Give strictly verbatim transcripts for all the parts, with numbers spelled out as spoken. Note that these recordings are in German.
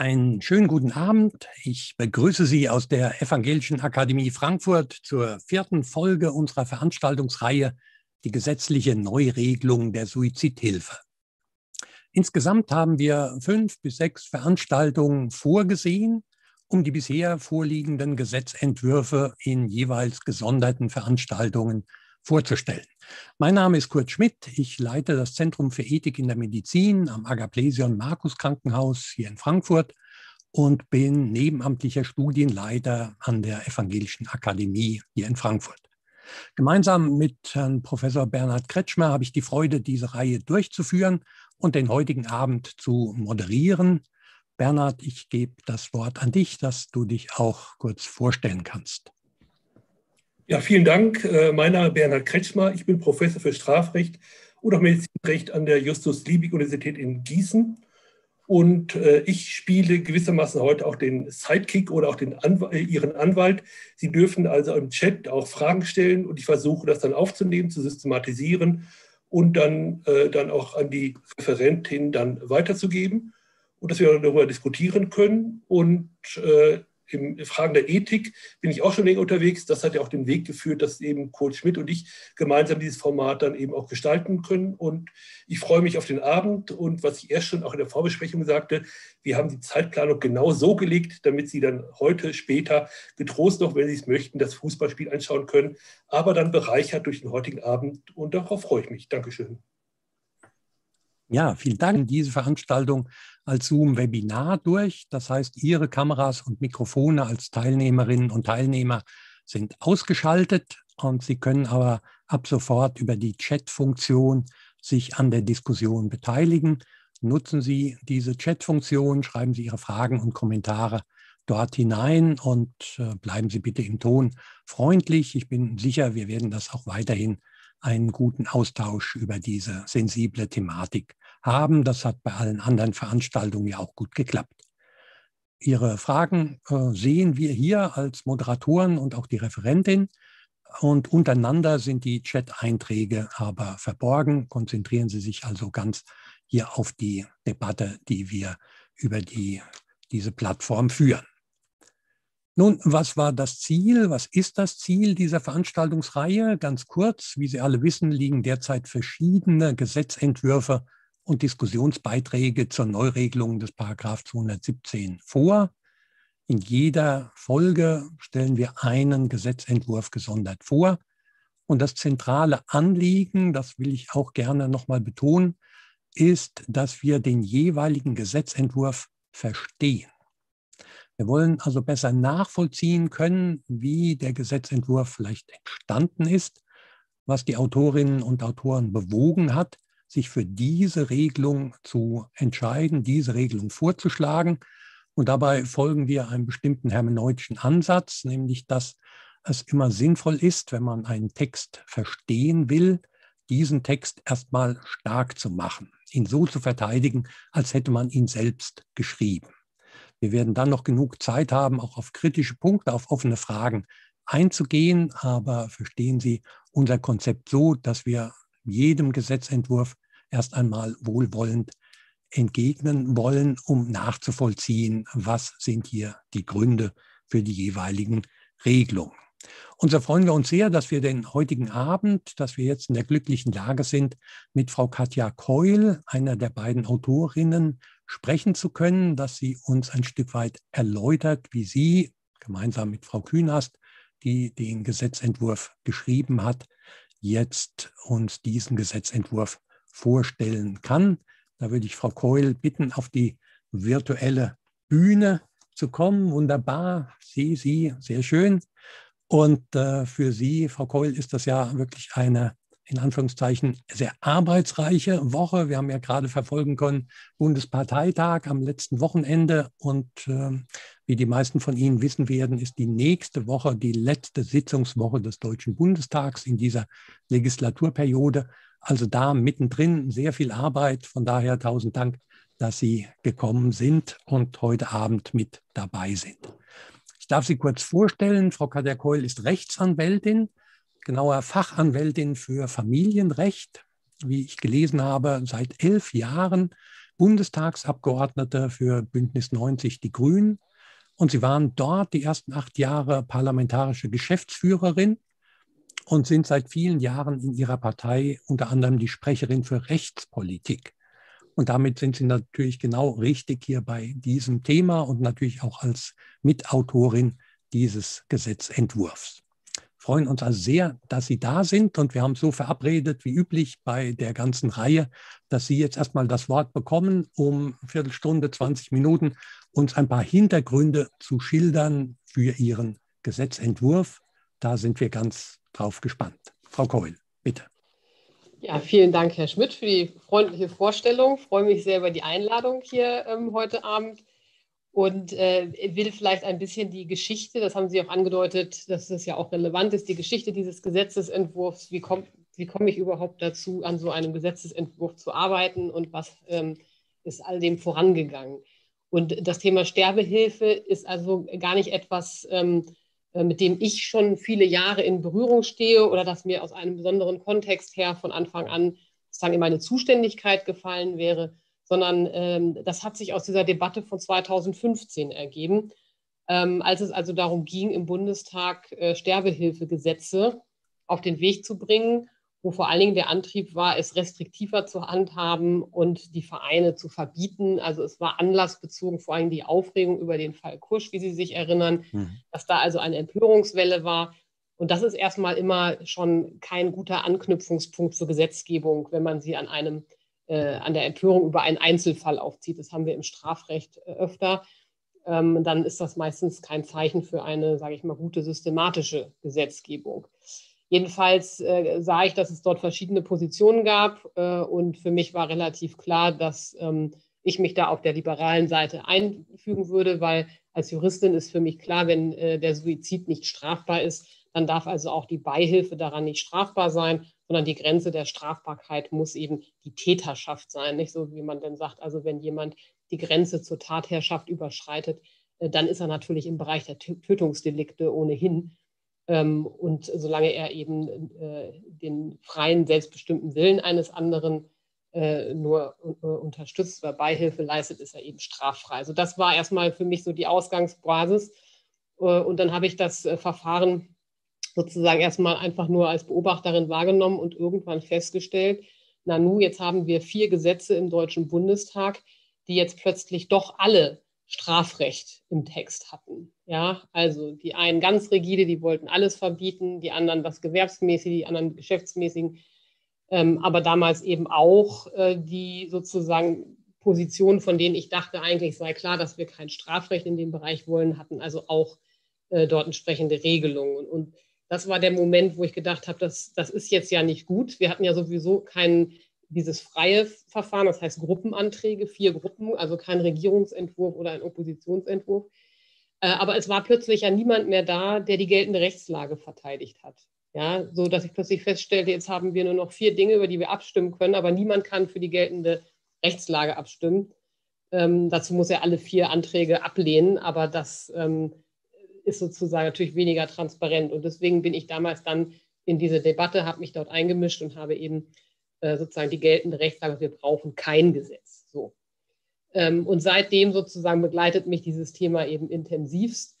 Einen schönen guten Abend. Ich begrüße Sie aus der Evangelischen Akademie Frankfurt zur vierten Folge unserer Veranstaltungsreihe Die gesetzliche Neuregelung der Suizidhilfe. Insgesamt haben wir fünf bis sechs Veranstaltungen vorgesehen, um die bisher vorliegenden Gesetzentwürfe in jeweils gesonderten Veranstaltungen vorzustellen. Mein Name ist Kurt Schmidt, ich leite das Zentrum für Ethik in der Medizin am Agaplesion Markus Krankenhaus hier in Frankfurt und bin nebenamtlicher Studienleiter an der Evangelischen Akademie hier in Frankfurt. Gemeinsam mit Herrn Professor Bernhard Kretschmer habe ich die Freude, diese Reihe durchzuführen und den heutigen Abend zu moderieren. Bernhard, ich gebe das Wort an dich, dass du dich auch kurz vorstellen kannst. Ja, vielen Dank. Mein Name ist Bernhard Kretschmer. Ich bin Professor für Strafrecht und auch Medizinrecht an der Justus-Liebig-Universität in Gießen. Und ich spiele gewissermaßen heute auch den Sidekick oder auch den Anw- Ihren Anwalt. Sie dürfen also im Chat auch Fragen stellen und ich versuche das dann aufzunehmen, zu systematisieren und dann, dann auch an die Referentin dann weiterzugeben und dass wir darüber diskutieren können. Und in Fragen der Ethik bin ich auch schon länger unterwegs. Das hat ja auch den Weg geführt, dass eben Kurt Schmidt und ich gemeinsam dieses Format dann eben auch gestalten können. Und ich freue mich auf den Abend. Und was ich erst schon auch in der Vorbesprechung sagte, wir haben die Zeitplanung genau so gelegt, damit Sie dann heute, später getrost noch, wenn Sie es möchten, das Fußballspiel anschauen können. Aber dann bereichert durch den heutigen Abend. Und darauf freue ich mich. Dankeschön. Ja, vielen Dank. Diese Veranstaltung als Zoom-Webinar durch. Das heißt, Ihre Kameras und Mikrofone als Teilnehmerinnen und Teilnehmer sind ausgeschaltet und Sie können aber ab sofort über die Chat-Funktion sich an der Diskussion beteiligen. Nutzen Sie diese Chat-Funktion, schreiben Sie Ihre Fragen und Kommentare dort hinein und bleiben Sie bitte im Ton freundlich. Ich bin sicher, wir werden das auch weiterhin einen guten Austausch über diese sensible Thematik haben. Das hat bei allen anderen Veranstaltungen ja auch gut geklappt. Ihre Fragen äh, sehen wir hier als Moderatoren und auch die Referentin. Und untereinander sind die Chat-Einträge aber verborgen. Konzentrieren Sie sich also ganz hier auf die Debatte, die wir über die, diese Plattform führen. Nun, was war das Ziel? Was ist das Ziel dieser Veranstaltungsreihe? Ganz kurz, wie Sie alle wissen, liegen derzeit verschiedene Gesetzentwürfe und Diskussionsbeiträge zur Neuregelung des Paragraph zweihundertsiebzehn vor. In jeder Folge stellen wir einen Gesetzentwurf gesondert vor. Und das zentrale Anliegen, das will ich auch gerne nochmal betonen, ist, dass wir den jeweiligen Gesetzentwurf verstehen. Wir wollen also besser nachvollziehen können, wie der Gesetzentwurf vielleicht entstanden ist, was die Autorinnen und Autoren bewogen hat, sich für diese Regelung zu entscheiden, diese Regelung vorzuschlagen. Und dabei folgen wir einem bestimmten hermeneutischen Ansatz, nämlich dass es immer sinnvoll ist, wenn man einen Text verstehen will, diesen Text erstmal stark zu machen, ihn so zu verteidigen, als hätte man ihn selbst geschrieben. Wir werden dann noch genug Zeit haben, auch auf kritische Punkte, auf offene Fragen einzugehen. Aber verstehen Sie unser Konzept so, dass wir jedem Gesetzentwurf erst einmal wohlwollend entgegnen wollen, um nachzuvollziehen, was sind hier die Gründe für die jeweiligen Regelungen. Und so freuen wir uns sehr, dass wir den heutigen Abend, dass wir jetzt in der glücklichen Lage sind, mit Frau Katja Keul, einer der beiden Autorinnen, sprechen zu können, dass sie uns ein Stück weit erläutert, wie sie gemeinsam mit Frau Künast, die den Gesetzentwurf geschrieben hat, jetzt uns diesen Gesetzentwurf vorstellen kann. Da würde ich Frau Keul bitten, auf die virtuelle Bühne zu kommen. Wunderbar, Sie, Sie, sehr schön. Und äh, für Sie, Frau Keul, ist das ja wirklich eine, in Anführungszeichen, sehr arbeitsreiche Woche. Wir haben ja gerade verfolgen können, Bundesparteitag am letzten Wochenende. Und äh, wie die meisten von Ihnen wissen werden, ist die nächste Woche die letzte Sitzungswoche des Deutschen Bundestags in dieser Legislaturperiode. Also da mittendrin sehr viel Arbeit. Von daher tausend Dank, dass Sie gekommen sind und heute Abend mit dabei sind. Ich darf Sie kurz vorstellen. Frau Katja Keul ist Rechtsanwältin, genauer Fachanwältin für Familienrecht, wie ich gelesen habe, seit elf Jahren Bundestagsabgeordnete für Bündnis neunzig/Die Grünen. Und sie waren dort die ersten acht Jahre parlamentarische Geschäftsführerin und sind seit vielen Jahren in ihrer Partei unter anderem die Sprecherin für Rechtspolitik. Und damit sind sie natürlich genau richtig hier bei diesem Thema und natürlich auch als Mitautorin dieses Gesetzentwurfs. Freuen uns also sehr, dass Sie da sind, und wir haben so verabredet wie üblich bei der ganzen Reihe, dass Sie jetzt erstmal das Wort bekommen, um eine Viertelstunde, zwanzig Minuten uns ein paar Hintergründe zu schildern für Ihren Gesetzentwurf. Da sind wir ganz drauf gespannt. Frau Keul, bitte. Ja, vielen Dank, Herr Schmidt, für die freundliche Vorstellung. Ich freue mich sehr über die Einladung hier ähm, heute Abend. Und äh, will vielleicht ein bisschen die Geschichte, das haben Sie auch angedeutet, dass das ja auch relevant ist, die Geschichte dieses Gesetzesentwurfs, wie komme wie komm ich überhaupt dazu, an so einem Gesetzesentwurf zu arbeiten, und was ähm, ist all dem vorangegangen. Und das Thema Sterbehilfe ist also gar nicht etwas, ähm, mit dem ich schon viele Jahre in Berührung stehe oder das mir aus einem besonderen Kontext her von Anfang an sozusagen in meine Zuständigkeit gefallen wäre, sondern ähm, das hat sich aus dieser Debatte von zweitausendfünfzehn ergeben, ähm, als es also darum ging, im Bundestag äh, Sterbehilfegesetze auf den Weg zu bringen, wo vor allen Dingen der Antrieb war, es restriktiver zu handhaben und die Vereine zu verbieten. Also es war anlassbezogen vor allem die Aufregung über den Fall Kusch, wie Sie sich erinnern, mhm. dass da also eine Empörungswelle war. Und das ist erstmal immer schon kein guter Anknüpfungspunkt zur Gesetzgebung, wenn man sie an einem an der Empörung über einen Einzelfall aufzieht. Das haben wir im Strafrecht öfter. Ähm, dann ist das meistens kein Zeichen für eine, sage ich mal, gute systematische Gesetzgebung. Jedenfalls äh, sah ich, dass es dort verschiedene Positionen gab. Äh, und für mich war relativ klar, dass ähm, ich mich da auf der liberalen Seite einfügen würde, weil als Juristin ist für mich klar, wenn äh, der Suizid nicht strafbar ist, dann darf also auch die Beihilfe daran nicht strafbar sein, sondern die Grenze der Strafbarkeit muss eben die Täterschaft sein, nicht so wie man dann sagt, also wenn jemand die Grenze zur Tatherrschaft überschreitet, dann ist er natürlich im Bereich der Tötungsdelikte ohnehin. Und solange er eben den freien, selbstbestimmten Willen eines anderen nur unterstützt oder Beihilfe leistet, ist er eben straffrei. Also das war erstmal für mich so die Ausgangsbasis. Und dann habe ich das Verfahren sozusagen erstmal einfach nur als Beobachterin wahrgenommen und irgendwann festgestellt, na nu, jetzt haben wir vier Gesetze im Deutschen Bundestag, die jetzt plötzlich doch alle Strafrecht im Text hatten. Ja, also die einen ganz rigide, die wollten alles verbieten, die anderen das Gewerbsmäßige, die anderen Geschäftsmäßigen, ähm, aber damals eben auch äh, die sozusagen Positionen, von denen ich dachte, eigentlich sei klar, dass wir kein Strafrecht in dem Bereich wollen, hatten also auch äh, dort entsprechende Regelungen. Und, und das war der Moment, wo ich gedacht habe, das, das ist jetzt ja nicht gut. Wir hatten ja sowieso kein, dieses freie Verfahren, das heißt Gruppenanträge, vier Gruppen, also kein Regierungsentwurf oder ein Oppositionsentwurf. Aber es war plötzlich ja niemand mehr da, der die geltende Rechtslage verteidigt hat. Ja, so dass ich plötzlich feststellte, jetzt haben wir nur noch vier Dinge, über die wir abstimmen können, aber niemand kann für die geltende Rechtslage abstimmen. Ähm, dazu muss er alle vier Anträge ablehnen, aber das ähm, ist sozusagen natürlich weniger transparent. Und deswegen bin ich damals dann in diese Debatte, habe mich dort eingemischt und habe eben äh, sozusagen die geltende Rechtslage, wir brauchen kein Gesetz. So. Ähm, und seitdem sozusagen begleitet mich dieses Thema eben intensivst.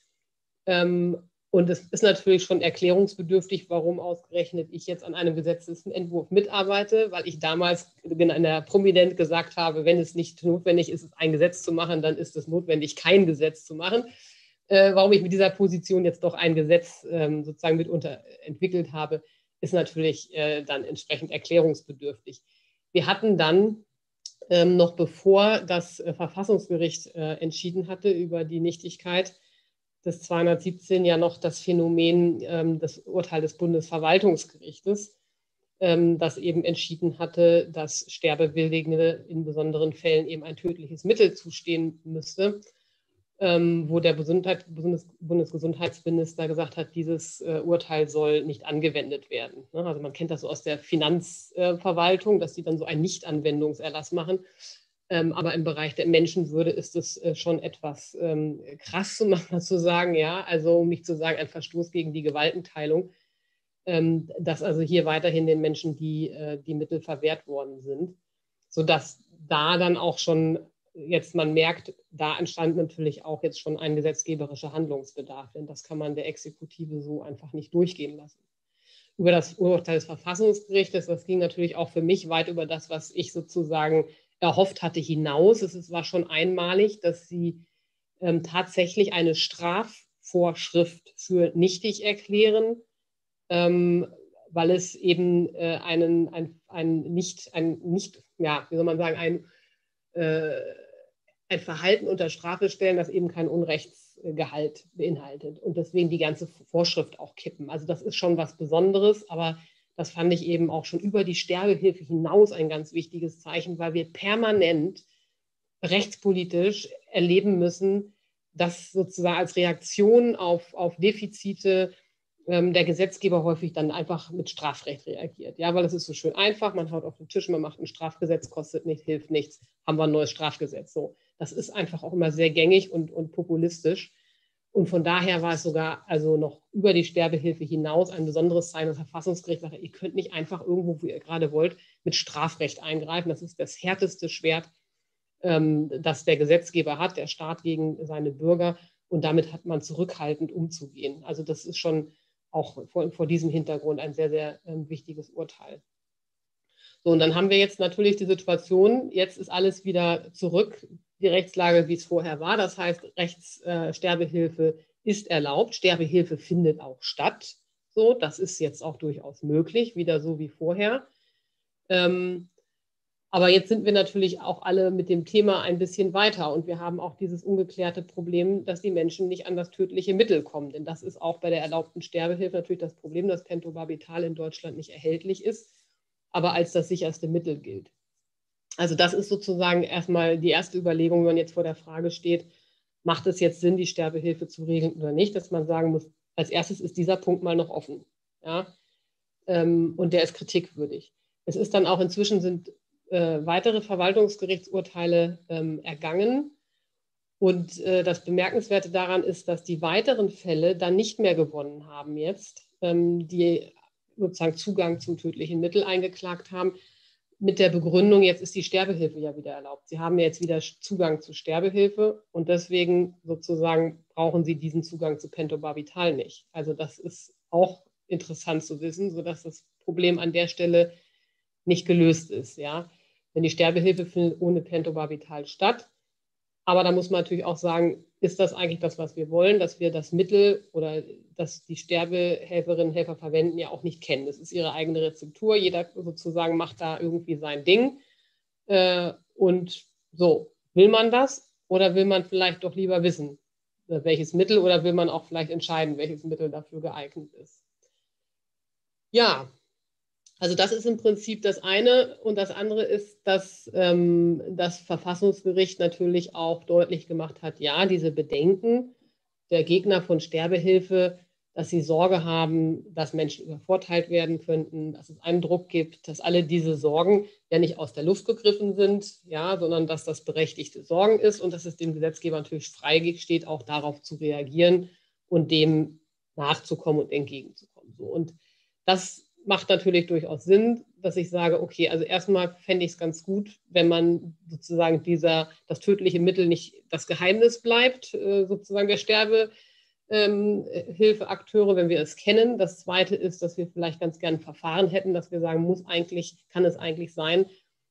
Ähm, und es ist natürlich schon erklärungsbedürftig, warum ausgerechnet ich jetzt an einem Gesetzesentwurf mitarbeite, weil ich damals einer prominent gesagt habe, wenn es nicht notwendig ist, ein Gesetz zu machen, dann ist es notwendig, kein Gesetz zu machen. Äh, warum ich mit dieser Position jetzt doch ein Gesetz ähm, sozusagen mitunter entwickelt habe, ist natürlich äh, dann entsprechend erklärungsbedürftig. Wir hatten dann ähm, noch bevor das äh, Verfassungsgericht äh, entschieden hatte über die Nichtigkeit des zweihundertsiebzehn ja noch das Phänomen, ähm, das Urteil des Bundesverwaltungsgerichtes, ähm, das eben entschieden hatte, dass Sterbewilligende in besonderen Fällen eben ein tödliches Mittel zustehen müsste. Ähm, wo der Gesundheit, Bundes, Bundesgesundheitsminister gesagt hat, dieses äh, Urteil soll nicht angewendet werden. Ne? Also man kennt das so aus der Finanzverwaltung, äh, dass die dann so einen Nichtanwendungserlass machen. Ähm, aber im Bereich der Menschenwürde ist es äh, schon etwas ähm, krass, um mal zu sagen, ja, also um nicht zu sagen, ein Verstoß gegen die Gewaltenteilung, ähm, dass also hier weiterhin den Menschen die, äh, die Mittel verwehrt worden sind, sodass da dann auch schon jetzt, man merkt, da entstand natürlich auch jetzt schon ein gesetzgeberischer Handlungsbedarf, denn das kann man der Exekutive so einfach nicht durchgehen lassen. Über das Urteil des Verfassungsgerichtes, das ging natürlich auch für mich weit über das, was ich sozusagen erhofft hatte, hinaus. Es war schon einmalig, dass sie ähm, tatsächlich eine Strafvorschrift für nichtig erklären, ähm, weil es eben äh, einen, ein, ein nicht, ein nicht, ja, wie soll man sagen, ein, äh, ein Verhalten unter Strafe stellen, das eben kein Unrechtsgehalt beinhaltet und deswegen die ganze Vorschrift auch kippen. Also das ist schon was Besonderes, aber das fand ich eben auch schon über die Sterbehilfe hinaus ein ganz wichtiges Zeichen, weil wir permanent rechtspolitisch erleben müssen, dass sozusagen als Reaktion auf, auf Defizite ähm, der Gesetzgeber häufig dann einfach mit Strafrecht reagiert. Ja, weil das ist so schön einfach, man haut auf den Tisch, man macht ein Strafgesetz, kostet nichts, hilft nichts, haben wir ein neues Strafgesetz. So, das ist einfach auch immer sehr gängig und, und populistisch. Und von daher war es sogar also noch über die Sterbehilfe hinaus ein besonderes Zeichen. Das Verfassungsgericht sagte, ihr könnt nicht einfach irgendwo, wo ihr gerade wollt, mit Strafrecht eingreifen. Das ist das härteste Schwert, ähm, das der Gesetzgeber hat, der Staat gegen seine Bürger. Und damit hat man zurückhaltend umzugehen. Also das ist schon auch vor, vor diesem Hintergrund ein sehr, sehr ähm, wichtiges Urteil. So, und dann haben wir jetzt natürlich die Situation, jetzt ist alles wieder zurück, die Rechtslage, wie es vorher war. Das heißt, Rechtssterbehilfe äh, ist erlaubt. Sterbehilfe findet auch statt. So, das ist jetzt auch durchaus möglich, wieder so wie vorher. Ähm, aber jetzt sind wir natürlich auch alle mit dem Thema ein bisschen weiter. Und wir haben auch dieses ungeklärte Problem, dass die Menschen nicht an das tödliche Mittel kommen. Denn das ist auch bei der erlaubten Sterbehilfe natürlich das Problem, dass Pentobarbital in Deutschland nicht erhältlich ist, aber als das sicherste Mittel gilt. Also das ist sozusagen erstmal die erste Überlegung, wenn man jetzt vor der Frage steht, macht es jetzt Sinn, die Sterbehilfe zu regeln oder nicht, dass man sagen muss, als erstes ist dieser Punkt mal noch offen. Ja? Und der ist kritikwürdig. Es ist dann auch inzwischen sind äh, weitere Verwaltungsgerichtsurteile ähm, ergangen. Und äh, das Bemerkenswerte daran ist, dass die weiteren Fälle dann nicht mehr gewonnen haben jetzt, ähm, die sozusagen Zugang zum tödlichen Mittel eingeklagt haben, mit der Begründung, jetzt ist die Sterbehilfe ja wieder erlaubt. Sie haben ja jetzt wieder Zugang zu Sterbehilfe und deswegen sozusagen brauchen Sie diesen Zugang zu Pentobarbital nicht. Also das ist auch interessant zu wissen, sodass das Problem an der Stelle nicht gelöst ist. Ja? Denn die Sterbehilfe findet ohne Pentobarbital statt. Aber da muss man natürlich auch sagen, ist das eigentlich das, was wir wollen, dass wir das Mittel oder dass die Sterbehelferinnen und Helfer verwenden, ja auch nicht kennen. Das ist ihre eigene Rezeptur. Jeder sozusagen macht da irgendwie sein Ding. Und so, will man das oder will man vielleicht doch lieber wissen, welches Mittel, oder will man auch vielleicht entscheiden, welches Mittel dafür geeignet ist? Ja, also das ist im Prinzip das eine. Und das andere ist, dass ähm, das Verfassungsgericht natürlich auch deutlich gemacht hat, ja, diese Bedenken der Gegner von Sterbehilfe, dass sie Sorge haben, dass Menschen übervorteilt werden könnten, dass es einen Druck gibt, dass alle diese Sorgen ja nicht aus der Luft gegriffen sind, ja, sondern dass das berechtigte Sorgen ist und dass es dem Gesetzgeber natürlich frei steht, auch darauf zu reagieren und dem nachzukommen und entgegenzukommen. So, und das macht natürlich durchaus Sinn, dass ich sage, okay, also erstmal fände ich es ganz gut, wenn man sozusagen dieser, das tödliche Mittel nicht das Geheimnis bleibt, sozusagen der Sterbehilfeakteure, wenn wir es kennen. Das Zweite ist, dass wir vielleicht ganz gern ein Verfahren hätten, dass wir sagen, muss eigentlich, kann es eigentlich sein,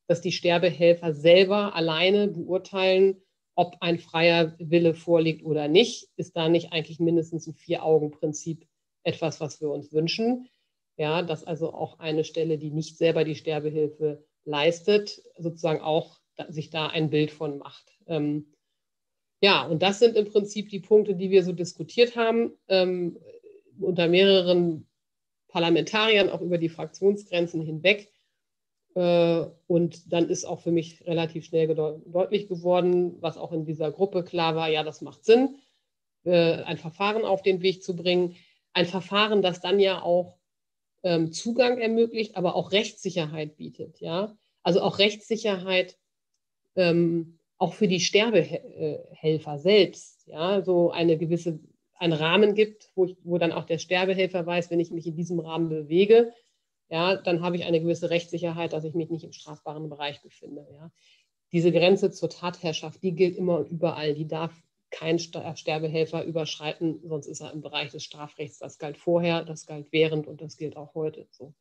dass die Sterbehelfer selber alleine beurteilen, ob ein freier Wille vorliegt oder nicht. Ist da nicht eigentlich mindestens ein Vier-Augen-Prinzip etwas, was wir uns wünschen? Ja, dass also auch eine Stelle, die nicht selber die Sterbehilfe leistet, sozusagen auch sich da ein Bild von macht. Ähm, ja, und das sind im Prinzip die Punkte, die wir so diskutiert haben, ähm, unter mehreren Parlamentariern, auch über die Fraktionsgrenzen hinweg. Äh, und dann ist auch für mich relativ schnell deutlich geworden, was auch in dieser Gruppe klar war, ja, das macht Sinn, äh, ein Verfahren auf den Weg zu bringen. Ein Verfahren, das dann ja auch Zugang ermöglicht, aber auch Rechtssicherheit bietet. Ja? Also auch Rechtssicherheit ähm, auch für die Sterbehelfer selbst. Ja? So eine gewisse, einen Rahmen gibt, wo, ich, wo dann auch der Sterbehelfer weiß, wenn ich mich in diesem Rahmen bewege, ja, dann habe ich eine gewisse Rechtssicherheit, dass ich mich nicht im strafbaren Bereich befinde. Ja? Diese Grenze zur Tatherrschaft, die gilt immer und überall. Die darf kein Sterbehelfer überschreiten, sonst ist er im Bereich des Strafrechts. Das galt vorher, das galt während und das gilt auch heute so.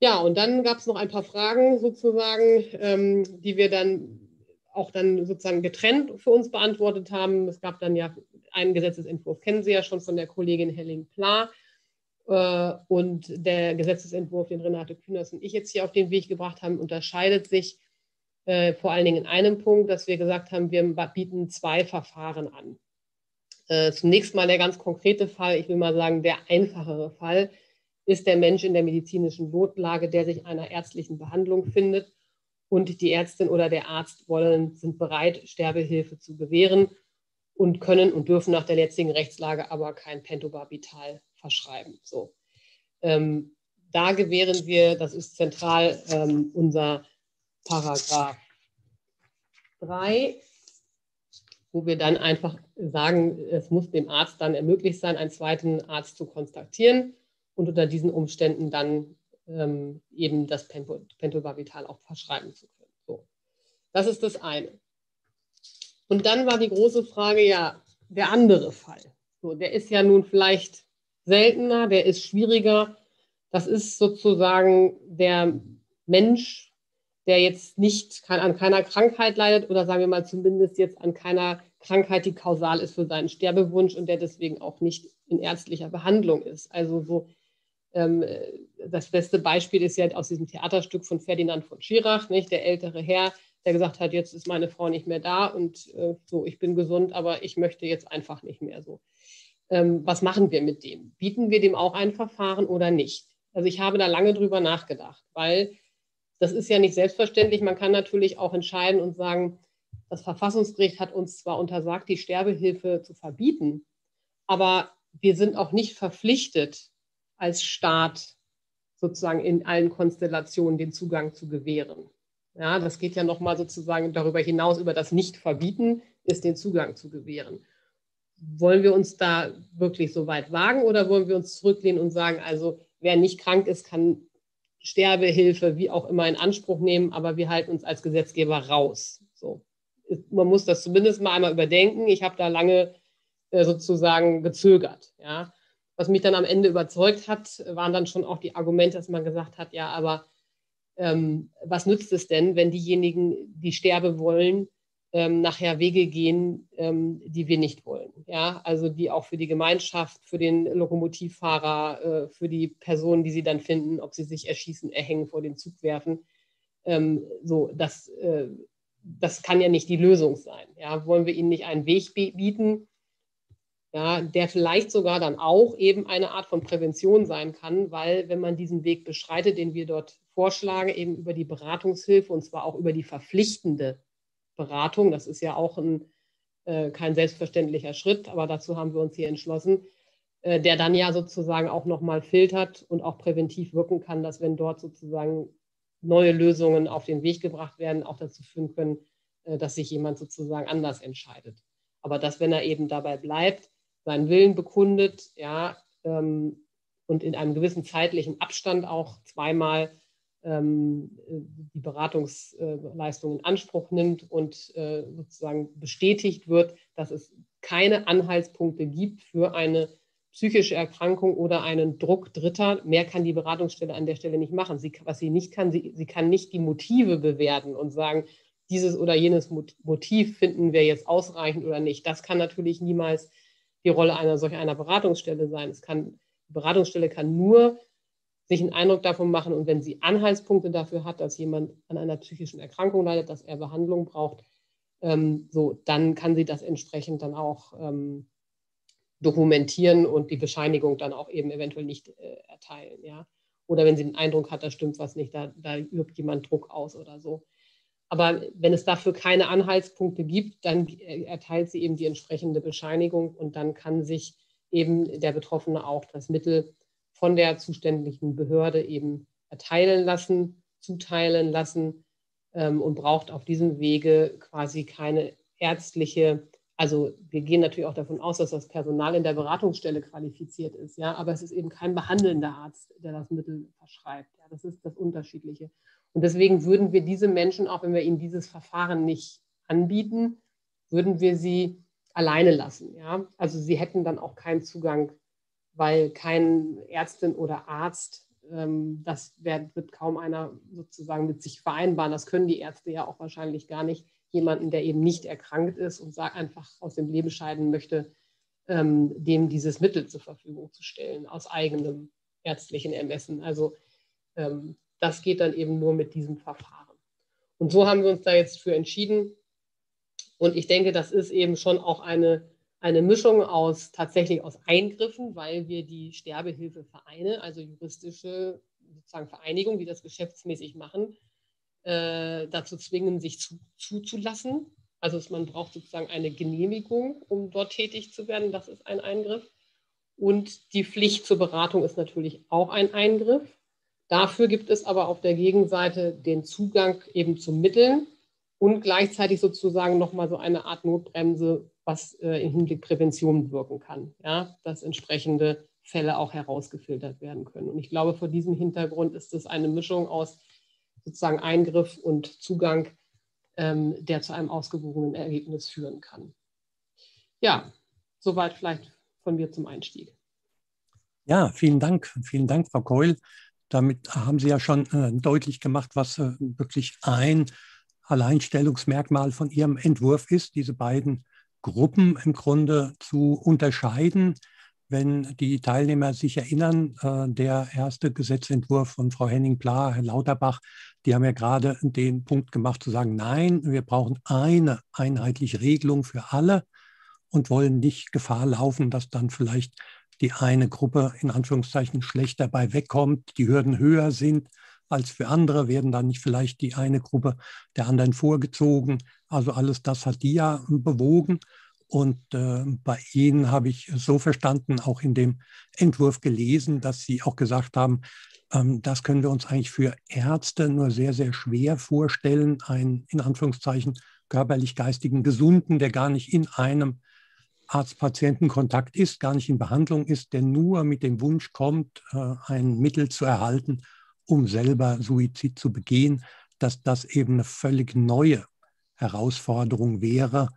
Ja, und dann gab es noch ein paar Fragen sozusagen, ähm, die wir dann auch dann sozusagen getrennt für uns beantwortet haben. Es gab dann ja einen Gesetzesentwurf, kennen Sie ja schon von der Kollegin Helling-Plahr, äh, und der Gesetzesentwurf, den Renate Künast und ich jetzt hier auf den Weg gebracht haben, unterscheidet sich äh, vor allen Dingen in einem Punkt, dass wir gesagt haben, wir bieten zwei Verfahren an. Äh, zunächst mal der ganz konkrete Fall, ich will mal sagen, der einfachere Fall, ist der Mensch in der medizinischen Notlage, der sich einer ärztlichen Behandlung findet und die Ärztin oder der Arzt wollen, sind bereit, Sterbehilfe zu gewähren und können und dürfen nach der jetzigen Rechtslage aber kein Pentobarbital verschreiben. So. Ähm, da gewähren wir, das ist zentral, ähm, unser Paragraph drei, wo wir dann einfach sagen, es muss dem Arzt dann ermöglicht sein, einen zweiten Arzt zu kontaktieren und unter diesen Umständen dann ähm, eben das Pentobarbital auch verschreiben zu können. So. Das ist das eine. Und dann war die große Frage, ja, der andere Fall. So, der ist ja nun vielleicht seltener, der ist schwieriger. Das ist sozusagen der Mensch, der jetzt nicht kann, an keiner Krankheit leidet oder sagen wir mal zumindest jetzt an keiner Krankheit, die kausal ist für seinen Sterbewunsch und der deswegen auch nicht in ärztlicher Behandlung ist. Also so das beste Beispiel ist ja aus diesem Theaterstück von Ferdinand von Schirach, nicht? Der ältere Herr, der gesagt hat, jetzt ist meine Frau nicht mehr da und äh, so, ich bin gesund, aber ich möchte jetzt einfach nicht mehr so. Ähm, was machen wir mit dem? Bieten wir dem auch ein Verfahren oder nicht? Also ich habe da lange drüber nachgedacht, weil das ist ja nicht selbstverständlich. Man kann natürlich auch entscheiden und sagen, das Verfassungsgericht hat uns zwar untersagt, die Sterbehilfe zu verbieten, aber wir sind auch nicht verpflichtet, als Staat sozusagen in allen Konstellationen den Zugang zu gewähren. Ja, das geht ja nochmal sozusagen darüber hinaus, über das Nicht-Verbieten ist den Zugang zu gewähren. Wollen wir uns da wirklich so weit wagen oder wollen wir uns zurücklehnen und sagen, also wer nicht krank ist, kann Sterbehilfe wie auch immer in Anspruch nehmen, aber wir halten uns als Gesetzgeber raus. So. Man muss das zumindest mal einmal überdenken. Ich habe da lange äh, sozusagen gezögert, ja. Was mich dann am Ende überzeugt hat, waren dann schon auch die Argumente, dass man gesagt hat, ja, aber ähm, was nützt es denn, wenn diejenigen, die sterben wollen, ähm, nachher Wege gehen, ähm, die wir nicht wollen. Ja? Also die auch für die Gemeinschaft, für den Lokomotivfahrer, äh, für die Personen, die sie dann finden, ob sie sich erschießen, erhängen, vor den Zug werfen. Ähm, so, das, äh, das kann ja nicht die Lösung sein. Ja? Wollen wir ihnen nicht einen Weg bieten? Ja, der vielleicht sogar dann auch eben eine Art von Prävention sein kann, weil wenn man diesen Weg beschreitet, den wir dort vorschlagen, eben über die Beratungshilfe und zwar auch über die verpflichtende Beratung, das ist ja auch ein, äh, kein selbstverständlicher Schritt, aber dazu haben wir uns hier entschlossen, äh, der dann ja sozusagen auch nochmal filtert und auch präventiv wirken kann, dass wenn dort sozusagen neue Lösungen auf den Weg gebracht werden, auch dazu führen können, äh, dass sich jemand sozusagen anders entscheidet. Aber dass, wenn er eben dabei bleibt, seinen Willen bekundet, ja, ähm, und in einem gewissen zeitlichen Abstand auch zweimal ähm, die Beratungsleistung in Anspruch nimmt und äh, sozusagen bestätigt wird, dass es keine Anhaltspunkte gibt für eine psychische Erkrankung oder einen Druck Dritter. Mehr kann die Beratungsstelle an der Stelle nicht machen. Sie, was sie nicht kann, sie, sie kann nicht die Motive bewerten und sagen, dieses oder jenes Motiv finden wir jetzt ausreichend oder nicht. Das kann natürlich niemals die Rolle einer solch einer Beratungsstelle sein. Es kann, die Beratungsstelle kann nur sich einen Eindruck davon machen und wenn sie Anhaltspunkte dafür hat, dass jemand an einer psychischen Erkrankung leidet, dass er Behandlung braucht, ähm, so, dann kann sie das entsprechend dann auch ähm, dokumentieren und die Bescheinigung dann auch eben eventuell nicht äh, erteilen. Ja? Oder wenn sie den Eindruck hat, da stimmt was nicht, da, da übt jemand Druck aus oder so. Aber wenn es dafür keine Anhaltspunkte gibt, dann erteilt sie eben die entsprechende Bescheinigung und dann kann sich eben der Betroffene auch das Mittel von der zuständigen Behörde eben erteilen lassen, zuteilen lassen ähm, und braucht auf diesem Wege quasi keine ärztliche Also wir gehen natürlich auch davon aus, dass das Personal in der Beratungsstelle qualifiziert ist, ja, aber es ist eben kein behandelnder Arzt, der das Mittel verschreibt. Ja, das ist das Unterschiedliche. Und deswegen würden wir diese Menschen, auch wenn wir ihnen dieses Verfahren nicht anbieten, würden wir sie alleine lassen. Ja? Also sie hätten dann auch keinen Zugang, weil kein Ärztin oder Arzt, ähm, das wird, wird kaum einer sozusagen mit sich vereinbaren. Das können die Ärzte ja auch wahrscheinlich gar nicht. Jemanden, der eben nicht erkrankt ist und sagt, einfach aus dem Leben scheiden möchte, ähm, dem dieses Mittel zur Verfügung zu stellen, aus eigenem ärztlichen Ermessen. Also ähm, das geht dann eben nur mit diesem Verfahren. Und so haben wir uns da jetzt für entschieden. Und ich denke, das ist eben schon auch eine, eine Mischung aus tatsächlich aus Eingriffen, weil wir die Sterbehilfevereine, also juristische sozusagen Vereinigungen, die das geschäftsmäßig machen, Äh, dazu zwingen, sich zu, zuzulassen. Also es, man braucht sozusagen eine Genehmigung, um dort tätig zu werden. Das ist ein Eingriff. Und die Pflicht zur Beratung ist natürlich auch ein Eingriff. Dafür gibt es aber auf der Gegenseite den Zugang eben zu Mitteln und gleichzeitig sozusagen nochmal so eine Art Notbremse, was äh, im Hinblick Prävention wirken kann, ja? Dass entsprechende Fälle auch herausgefiltert werden können. Und ich glaube, vor diesem Hintergrund ist es eine Mischung aus sozusagen Eingriff und Zugang, ähm, der zu einem ausgewogenen Ergebnis führen kann. Ja, soweit vielleicht von mir zum Einstieg. Ja, vielen Dank. Vielen Dank, Frau Keul. Damit haben Sie ja schon äh, deutlich gemacht, was äh, wirklich ein Alleinstellungsmerkmal von Ihrem Entwurf ist, diese beiden Gruppen im Grunde zu unterscheiden. Wenn die Teilnehmer sich erinnern, der erste Gesetzentwurf von Frau Helling-Plahr, Herr Lauterbach, die haben ja gerade den Punkt gemacht zu sagen, nein, wir brauchen eine einheitliche Regelung für alle und wollen nicht Gefahr laufen, dass dann vielleicht die eine Gruppe in Anführungszeichen schlecht dabei wegkommt, die Hürden höher sind als für andere, werden dann nicht vielleicht die eine Gruppe der anderen vorgezogen. Also alles das hat die ja bewogen. Und äh, bei Ihnen habe ich so verstanden, auch in dem Entwurf gelesen, dass Sie auch gesagt haben, ähm, das können wir uns eigentlich für Ärzte nur sehr, sehr schwer vorstellen, einen in Anführungszeichen körperlich-geistigen Gesunden, der gar nicht in einem Arzt-Patienten-Kontakt ist, gar nicht in Behandlung ist, der nur mit dem Wunsch kommt, äh, ein Mittel zu erhalten, um selber Suizid zu begehen, dass das eben eine völlig neue Herausforderung wäre,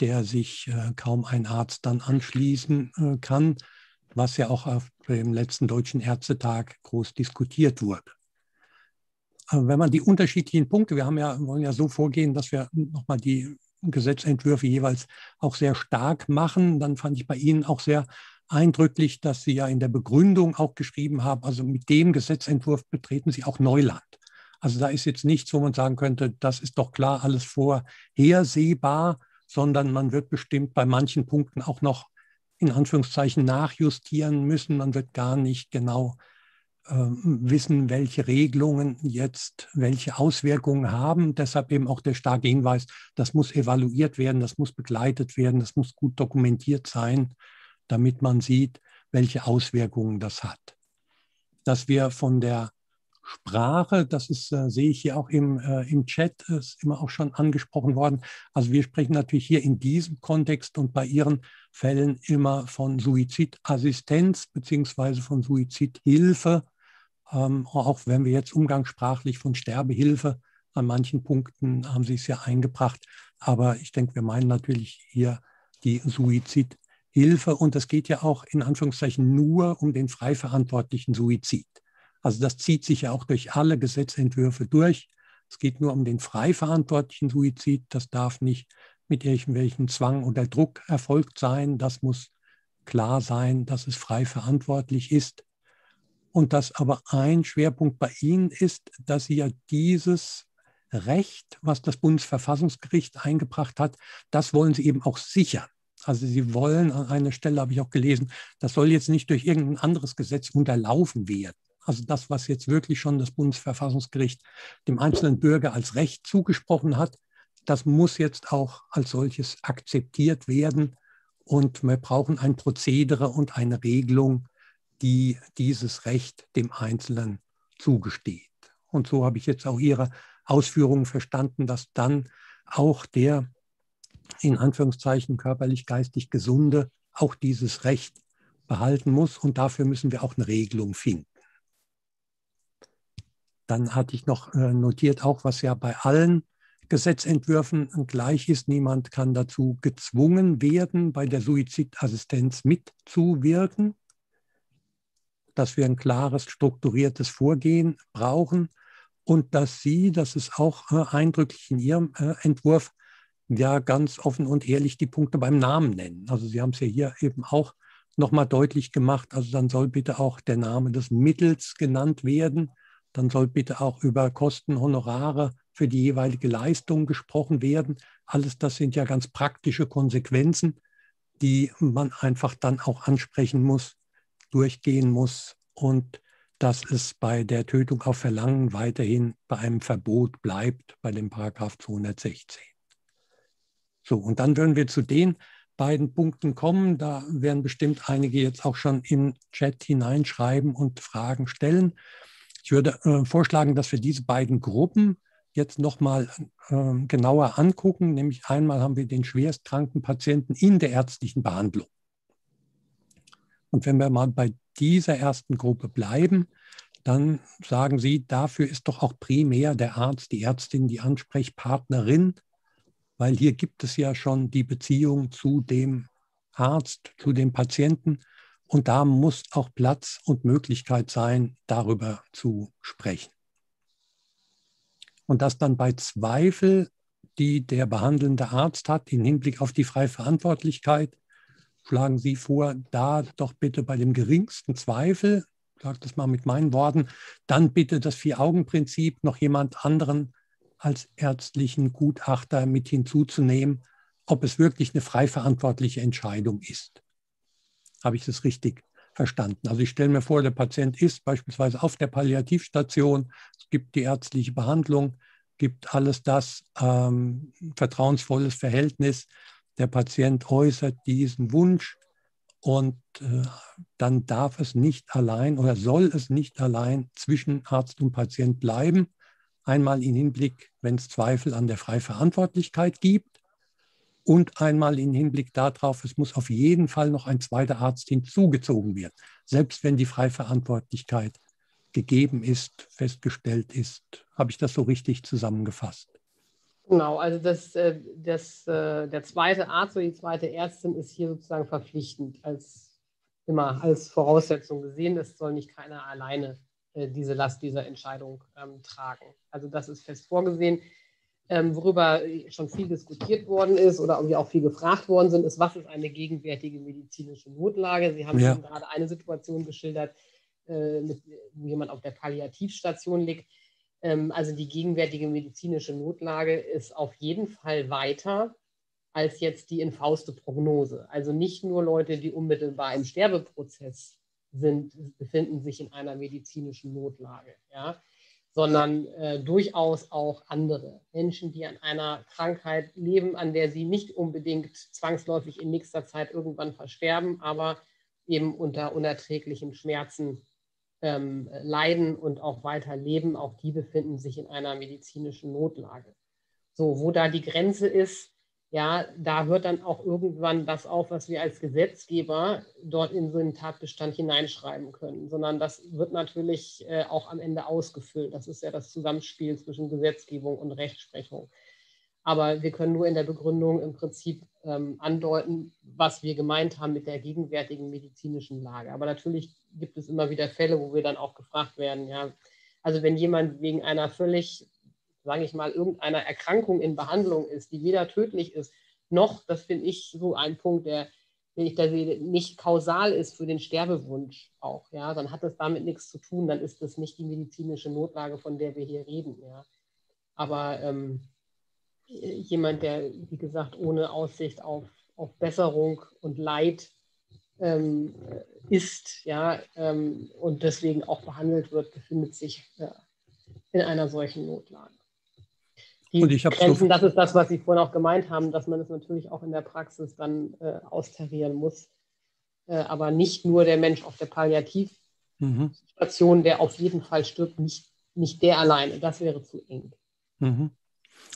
der sich kaum ein Arzt dann anschließen kann, was ja auch auf dem letzten Deutschen Ärztetag groß diskutiert wurde. Wenn man die unterschiedlichen Punkte, wir haben ja, wollen ja so vorgehen, dass wir nochmal die Gesetzentwürfe jeweils auch sehr stark machen, dann fand ich bei Ihnen auch sehr eindrücklich, dass Sie ja in der Begründung auch geschrieben haben, also mit dem Gesetzentwurf betreten Sie auch Neuland. Also da ist jetzt nichts, wo man sagen könnte, das ist doch klar alles vorhersehbar, sondern man wird bestimmt bei manchen Punkten auch noch in Anführungszeichen nachjustieren müssen. Man wird gar nicht genau äh, wissen, welche Regelungen jetzt welche Auswirkungen haben. Deshalb eben auch der starke Hinweis, das muss evaluiert werden, das muss begleitet werden, das muss gut dokumentiert sein, damit man sieht, welche Auswirkungen das hat. Dass wir von der Sprache, das ist, äh, sehe ich hier auch im, äh, im Chat, ist immer auch schon angesprochen worden. Also wir sprechen natürlich hier in diesem Kontext und bei Ihren Fällen immer von Suizidassistenz bzw. von Suizidhilfe, ähm, auch wenn wir jetzt umgangssprachlich von Sterbehilfe, an manchen Punkten haben Sie es ja eingebracht, aber ich denke, wir meinen natürlich hier die Suizidhilfe und es geht ja auch in Anführungszeichen nur um den frei verantwortlichen Suizid. Also das zieht sich ja auch durch alle Gesetzentwürfe durch. Es geht nur um den frei verantwortlichen Suizid. Das darf nicht mit irgendwelchen Zwang oder Druck erfolgt sein. Das muss klar sein, dass es frei verantwortlich ist. Und dass aber ein Schwerpunkt bei Ihnen ist, dass Sie ja dieses Recht, was das Bundesverfassungsgericht eingebracht hat, das wollen Sie eben auch sichern. Also Sie wollen, an einer Stelle habe ich auch gelesen, das soll jetzt nicht durch irgendein anderes Gesetz unterlaufen werden. Also das, was jetzt wirklich schon das Bundesverfassungsgericht dem einzelnen Bürger als Recht zugesprochen hat, das muss jetzt auch als solches akzeptiert werden. Und wir brauchen ein Prozedere und eine Regelung, die dieses Recht dem Einzelnen zugesteht. Und so habe ich jetzt auch Ihre Ausführungen verstanden, dass dann auch der in Anführungszeichen körperlich-geistig Gesunde auch dieses Recht behalten muss. Und dafür müssen wir auch eine Regelung finden. Dann hatte ich noch notiert, auch was ja bei allen Gesetzentwürfen gleich ist, niemand kann dazu gezwungen werden, bei der Suizidassistenz mitzuwirken, dass wir ein klares, strukturiertes Vorgehen brauchen und dass Sie, das ist auch eindrücklich in Ihrem Entwurf, ja ganz offen und ehrlich die Punkte beim Namen nennen. Also Sie haben es ja hier eben auch nochmal deutlich gemacht, also dann soll bitte auch der Name des Mittels genannt werden, dann soll bitte auch über Kosten, Honorare für die jeweilige Leistung gesprochen werden. Alles das sind ja ganz praktische Konsequenzen, die man einfach dann auch ansprechen muss, durchgehen muss und dass es bei der Tötung auf Verlangen weiterhin bei einem Verbot bleibt, bei dem Paragraph zweihundertsechzehn. So, und dann würden wir zu den beiden Punkten kommen. Da werden bestimmt einige jetzt auch schon im Chat hineinschreiben und Fragen stellen. Ich würde äh, vorschlagen, dass wir diese beiden Gruppen jetzt nochmal äh, genauer angucken. Nämlich einmal haben wir den schwerstkranken Patienten in der ärztlichen Behandlung. Und wenn wir mal bei dieser ersten Gruppe bleiben, dann sagen Sie, dafür ist doch auch primär der Arzt, die Ärztin, die Ansprechpartnerin, weil hier gibt es ja schon die Beziehung zu dem Arzt, zu dem Patienten. Und da muss auch Platz und Möglichkeit sein, darüber zu sprechen. Und dass dann bei Zweifel, die der behandelnde Arzt hat, im Hinblick auf die freie Verantwortlichkeit, schlagen Sie vor, da doch bitte bei dem geringsten Zweifel, ich sage das mal mit meinen Worten, dann bitte das Vier-Augen-Prinzip noch jemand anderen als ärztlichen Gutachter mit hinzuzunehmen, ob es wirklich eine frei verantwortliche Entscheidung ist. Habe ich das richtig verstanden? Also ich stelle mir vor, der Patient ist beispielsweise auf der Palliativstation, es gibt die ärztliche Behandlung, gibt alles das, ähm, vertrauensvolles Verhältnis. Der Patient äußert diesen Wunsch und äh, dann darf es nicht allein oder soll es nicht allein zwischen Arzt und Patient bleiben. Einmal im Hinblick, wenn es Zweifel an der Freiverantwortlichkeit gibt, und einmal im Hinblick darauf, es muss auf jeden Fall noch ein zweiter Arzt hinzugezogen werden, selbst wenn die Freiverantwortlichkeit gegeben ist, festgestellt ist. Habe ich das so richtig zusammengefasst? Genau, also das, das, der zweite Arzt oder die zweite Ärztin ist hier sozusagen verpflichtend, als immer als Voraussetzung gesehen. Es soll nicht keiner alleine diese Last dieser Entscheidung ähm, tragen. Also das ist fest vorgesehen. Ähm, worüber schon viel diskutiert worden ist oder auch viel gefragt worden sind, ist, was ist eine gegenwärtige medizinische Notlage? Sie haben ja eben gerade eine Situation geschildert, äh, mit, wo jemand auf der Palliativstation liegt. Ähm, also die gegenwärtige medizinische Notlage ist auf jeden Fall weiter als jetzt die in fauste Prognose. Also nicht nur Leute, die unmittelbar im Sterbeprozess sind, befinden sich in einer medizinischen Notlage, ja? Sondern äh, durchaus auch andere Menschen, die an einer Krankheit leben, an der sie nicht unbedingt zwangsläufig in nächster Zeit irgendwann versterben, aber eben unter unerträglichen Schmerzen ähm, leiden und auch weiter leben. Auch die befinden sich in einer medizinischen Notlage. So, wo da die Grenze ist, ja, da hört dann auch irgendwann das auf, was wir als Gesetzgeber dort in so einen Tatbestand hineinschreiben können, sondern das wird natürlich äh, auch am Ende ausgefüllt. Das ist ja das Zusammenspiel zwischen Gesetzgebung und Rechtsprechung. Aber wir können nur in der Begründung im Prinzip ähm, andeuten, was wir gemeint haben mit der gegenwärtigen medizinischen Lage. Aber natürlich gibt es immer wieder Fälle, wo wir dann auch gefragt werden, ja, also wenn jemand wegen einer völlig, sage ich mal, irgendeiner Erkrankung in Behandlung ist, die weder tödlich ist, noch, das finde ich so ein Punkt, der, wenn ich da sehe, nicht kausal ist für den Sterbewunsch auch, ja, dann hat das damit nichts zu tun, dann ist das nicht die medizinische Notlage, von der wir hier reden, ja. Aber ähm, jemand, der, wie gesagt, ohne Aussicht auf, auf Besserung und Leid ähm, ist, ja, ähm, und deswegen auch behandelt wird, befindet sich äh, in einer solchen Notlage. Die und ich Grenzen, so, das ist das, was Sie vorhin auch gemeint haben, dass man es das natürlich auch in der Praxis dann äh, austarieren muss. Äh, aber nicht nur der Mensch auf der Palliativstation, mhm, der auf jeden Fall stirbt, nicht, nicht der alleine. Das wäre zu eng. Mhm.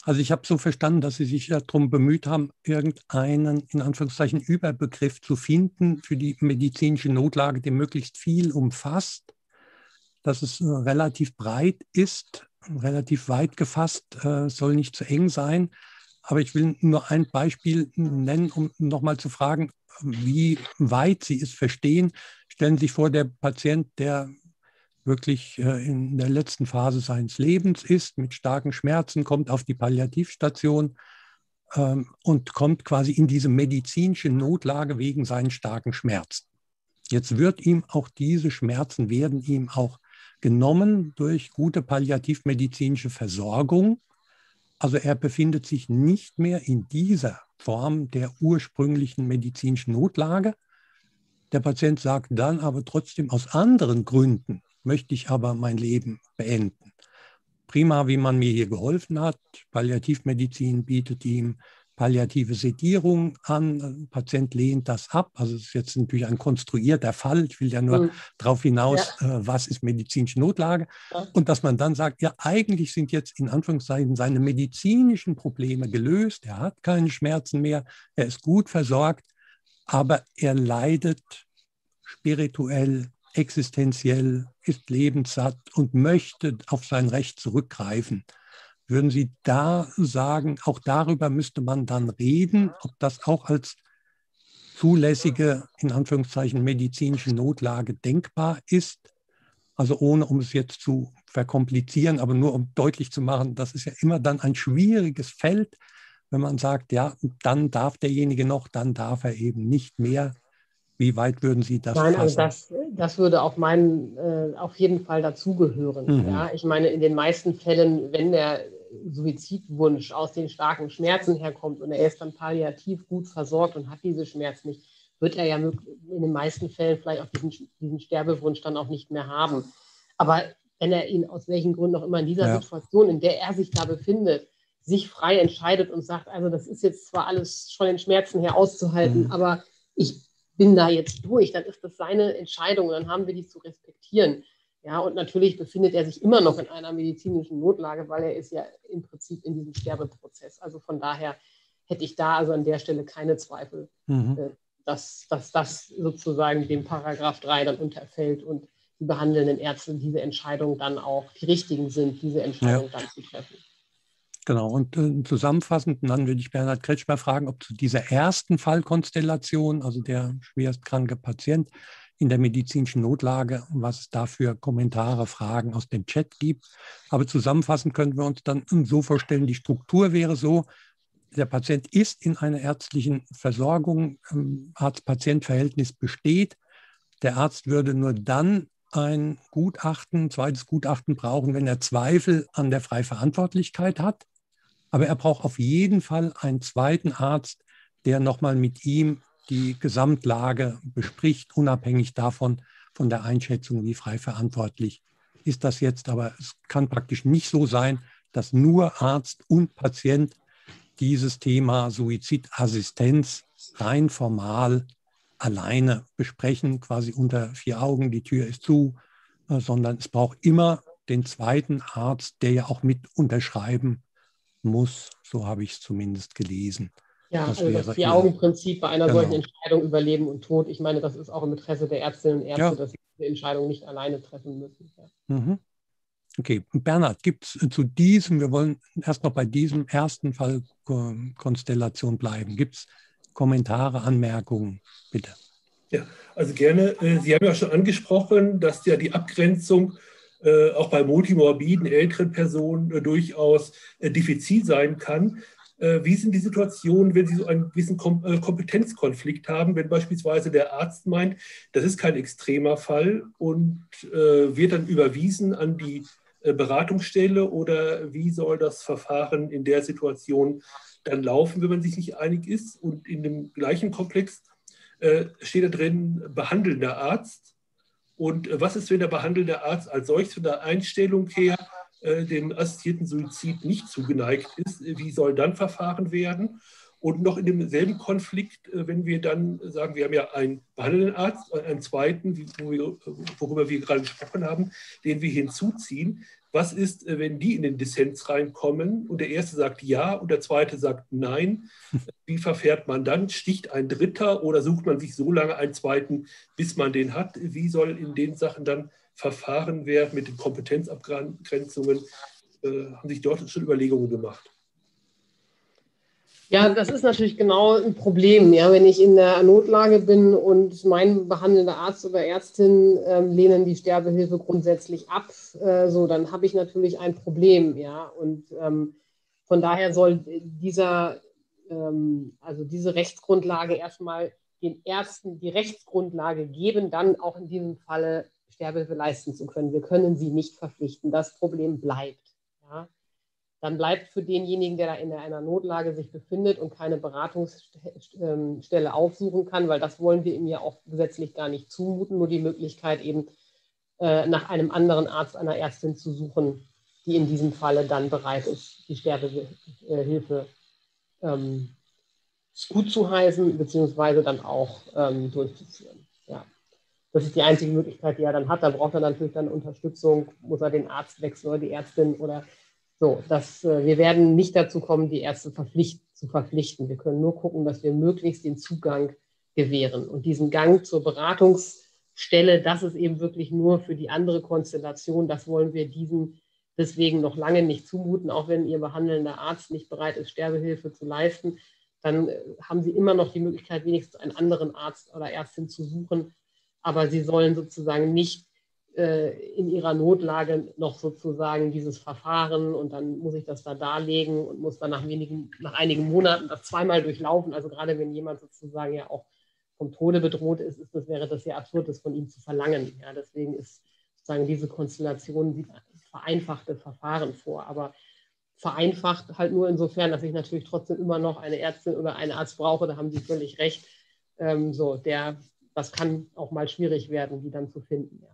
Also ich habe so verstanden, dass Sie sich darum bemüht haben, irgendeinen, in Anführungszeichen, Überbegriff zu finden für die medizinische Notlage, der möglichst viel umfasst, dass es äh, relativ breit ist, relativ weit gefasst, äh, soll nicht zu eng sein. Aber ich will nur ein Beispiel nennen, um nochmal zu fragen, wie weit Sie es verstehen. Stellen Sie sich vor, der Patient, der wirklich in der letzten Phase seines Lebens ist, mit starken Schmerzen, kommt auf die Palliativstation ähm, und kommt quasi in diese medizinische Notlage wegen seinen starken Schmerzen. Jetzt wird ihm auch diese Schmerzen, werden ihm auch genommen durch gute palliativmedizinische Versorgung. Also er befindet sich nicht mehr in dieser Form der ursprünglichen medizinischen Notlage. Der Patient sagt dann aber trotzdem, aus anderen Gründen möchte ich aber mein Leben beenden. Prima, wie man mir hier geholfen hat. Palliativmedizin bietet ihm palliative Sedierung an. Der Patient lehnt das ab. Also es ist jetzt natürlich ein konstruierter Fall. Ich will ja nur hm. darauf hinaus, ja. äh, was ist medizinische Notlage. Ja. Und dass man dann sagt, ja, eigentlich sind jetzt in Anführungszeichen seine medizinischen Probleme gelöst. Er hat keine Schmerzen mehr. Er ist gut versorgt. Aber er leidet spirituell, existenziell, ist lebenssatt und möchte auf sein Recht zurückgreifen. Würden Sie da sagen, auch darüber müsste man dann reden, ob das auch als zulässige, in Anführungszeichen, medizinische Notlage denkbar ist? Also ohne, um es jetzt zu verkomplizieren, aber nur um deutlich zu machen, das ist ja immer dann ein schwieriges Feld, wenn man sagt, ja, dann darf derjenige noch, dann darf er eben nicht mehr. Wie weit würden Sie das fassen? Nein, also das, das würde auf, meinen, äh, auf jeden Fall dazugehören. Mhm. Ja? Ich meine, in den meisten Fällen, wenn der Suizidwunsch aus den starken Schmerzen herkommt und er ist dann palliativ gut versorgt und hat diese Schmerzen nicht, wird er ja in den meisten Fällen vielleicht auch diesen, diesen Sterbewunsch dann auch nicht mehr haben. Aber wenn er ihn aus welchen Gründen auch immer in dieser ja. Situation, in der er sich da befindet, sich frei entscheidet und sagt, also das ist jetzt zwar alles von den Schmerzen her auszuhalten, mhm. aber ich bin da jetzt durch, dann ist das seine Entscheidung und dann haben wir die zu respektieren. Ja, und natürlich befindet er sich immer noch in einer medizinischen Notlage, weil er ist ja im Prinzip in diesem Sterbeprozess. Also von daher hätte ich da also an der Stelle keine Zweifel, mhm. dass, dass das sozusagen dem Paragraph drei dann unterfällt und die behandelnden Ärzte diese Entscheidung dann auch, die richtigen sind, diese Entscheidung ja. dann zu treffen. Genau, und äh, zusammenfassend, und dann würde ich Bernhard Kretschmer fragen, ob zu dieser ersten Fallkonstellation, also der schwerstkranke Patient in der medizinischen Notlage, was es da für Kommentare, Fragen aus dem Chat gibt. Aber zusammenfassend könnten wir uns dann so vorstellen, die Struktur wäre so, der Patient ist in einer ärztlichen Versorgung, ähm, Arzt-Patient-Verhältnis besteht. Der Arzt würde nur dann ein Gutachten, zweites Gutachten brauchen, wenn er Zweifel an der Freiverantwortlichkeit hat. Aber er braucht auf jeden Fall einen zweiten Arzt, der nochmal mit ihm die Gesamtlage bespricht, unabhängig davon, von der Einschätzung, wie frei verantwortlich ist das jetzt. Aber es kann praktisch nicht so sein, dass nur Arzt und Patient dieses Thema Suizidassistenz rein formal alleine besprechen, quasi unter vier Augen, die Tür ist zu, sondern es braucht immer den zweiten Arzt, der ja auch mit unterschreiben muss. So habe ich es zumindest gelesen. Ja, das also das Vier-Augen-Prinzip bei einer genau. solchen Entscheidung über Leben und Tod. Ich meine, das ist auch im Interesse der Ärztinnen und Ärzte, ja. dass sie diese Entscheidung nicht alleine treffen müssen. Ja. Mhm. Okay, Bernhard, gibt es zu diesem, wir wollen erst noch bei diesem ersten Fall Konstellation bleiben, gibt es Kommentare, Anmerkungen, bitte. Ja, also gerne. Sie haben ja schon angesprochen, dass ja die Abgrenzung äh, auch bei multimorbiden, älteren Personen äh, durchaus äh, diffizil sein kann. Äh, wie sind die Situationen, wenn Sie so einen gewissen Kom äh, Kompetenzkonflikt haben, wenn beispielsweise der Arzt meint, das ist kein extremer Fall und äh, wird dann überwiesen an die äh, Beratungsstelle, oder wie soll das Verfahren in der Situation dann laufen, wenn man sich nicht einig ist? Und in dem gleichen Komplex äh, steht da drin behandelnder Arzt. Und äh, was ist, wenn der behandelnde Arzt als solches von der Einstellung her äh, dem assistierten Suizid nicht zugeneigt ist? Wie soll dann verfahren werden? Und noch in demselben Konflikt, wenn wir dann sagen, wir haben ja einen behandelnden Arzt, einen zweiten, worüber wir gerade gesprochen haben, den wir hinzuziehen. Was ist, wenn die in den Dissens reinkommen und der Erste sagt Ja und der Zweite sagt Nein? Wie verfährt man dann? Sticht ein Dritter oder sucht man sich so lange einen Zweiten, bis man den hat? Wie soll in den Sachen dann verfahren werden mit den Kompetenzabgrenzungen? Haben sich dort schon Überlegungen gemacht? Ja, das ist natürlich genau ein Problem. Ja, wenn ich in der Notlage bin und mein behandelnder Arzt oder Ärztin äh, lehnen die Sterbehilfe grundsätzlich ab, äh, so, dann habe ich natürlich ein Problem. Ja, und ähm, von daher soll dieser, ähm, also diese Rechtsgrundlage erstmal den Ärzten die Rechtsgrundlage geben, dann auch in diesem Falle Sterbehilfe leisten zu können. Wir können sie nicht verpflichten. Das Problem bleibt. Ja. Dann bleibt für denjenigen, der da in einer Notlage sich befindet und keine Beratungsstelle aufsuchen kann, weil das wollen wir ihm ja auch gesetzlich gar nicht zumuten, nur die Möglichkeit eben äh, nach einem anderen Arzt, einer Ärztin zu suchen, die in diesem Falle dann bereit ist, die Sterbehilfe ähm, gut zu heißen, beziehungsweise dann auch ähm, durchzuführen. Ja. Das ist die einzige Möglichkeit, die er dann hat. Da braucht er natürlich dann Unterstützung, muss er den Arzt wechseln oder die Ärztin oder so, dass äh, wir werden nicht dazu kommen, die Ärzte verpflicht, zu verpflichten. Wir können nur gucken, dass wir möglichst den Zugang gewähren. Und diesen Gang zur Beratungsstelle, das ist eben wirklich nur für die andere Konstellation. Das wollen wir diesen deswegen noch lange nicht zumuten. Auch wenn Ihr behandelnder Arzt nicht bereit ist, Sterbehilfe zu leisten, dann äh, haben Sie immer noch die Möglichkeit, wenigstens einen anderen Arzt oder Ärztin zu suchen. Aber Sie sollen sozusagen nicht in ihrer Notlage noch sozusagen dieses Verfahren und dann muss ich das da darlegen und muss dann nach wenigen, nach einigen Monaten das zweimal durchlaufen. Also gerade wenn jemand sozusagen ja auch vom Tode bedroht ist, ist das, wäre das ja absurd, das von ihm zu verlangen. Ja, deswegen ist sozusagen diese Konstellation, sieht vereinfachte Verfahren vor, aber vereinfacht halt nur insofern, dass ich natürlich trotzdem immer noch eine Ärztin oder einen Arzt brauche, da haben Sie völlig recht. Ähm, so, der, das kann auch mal schwierig werden, die dann zu finden, ja.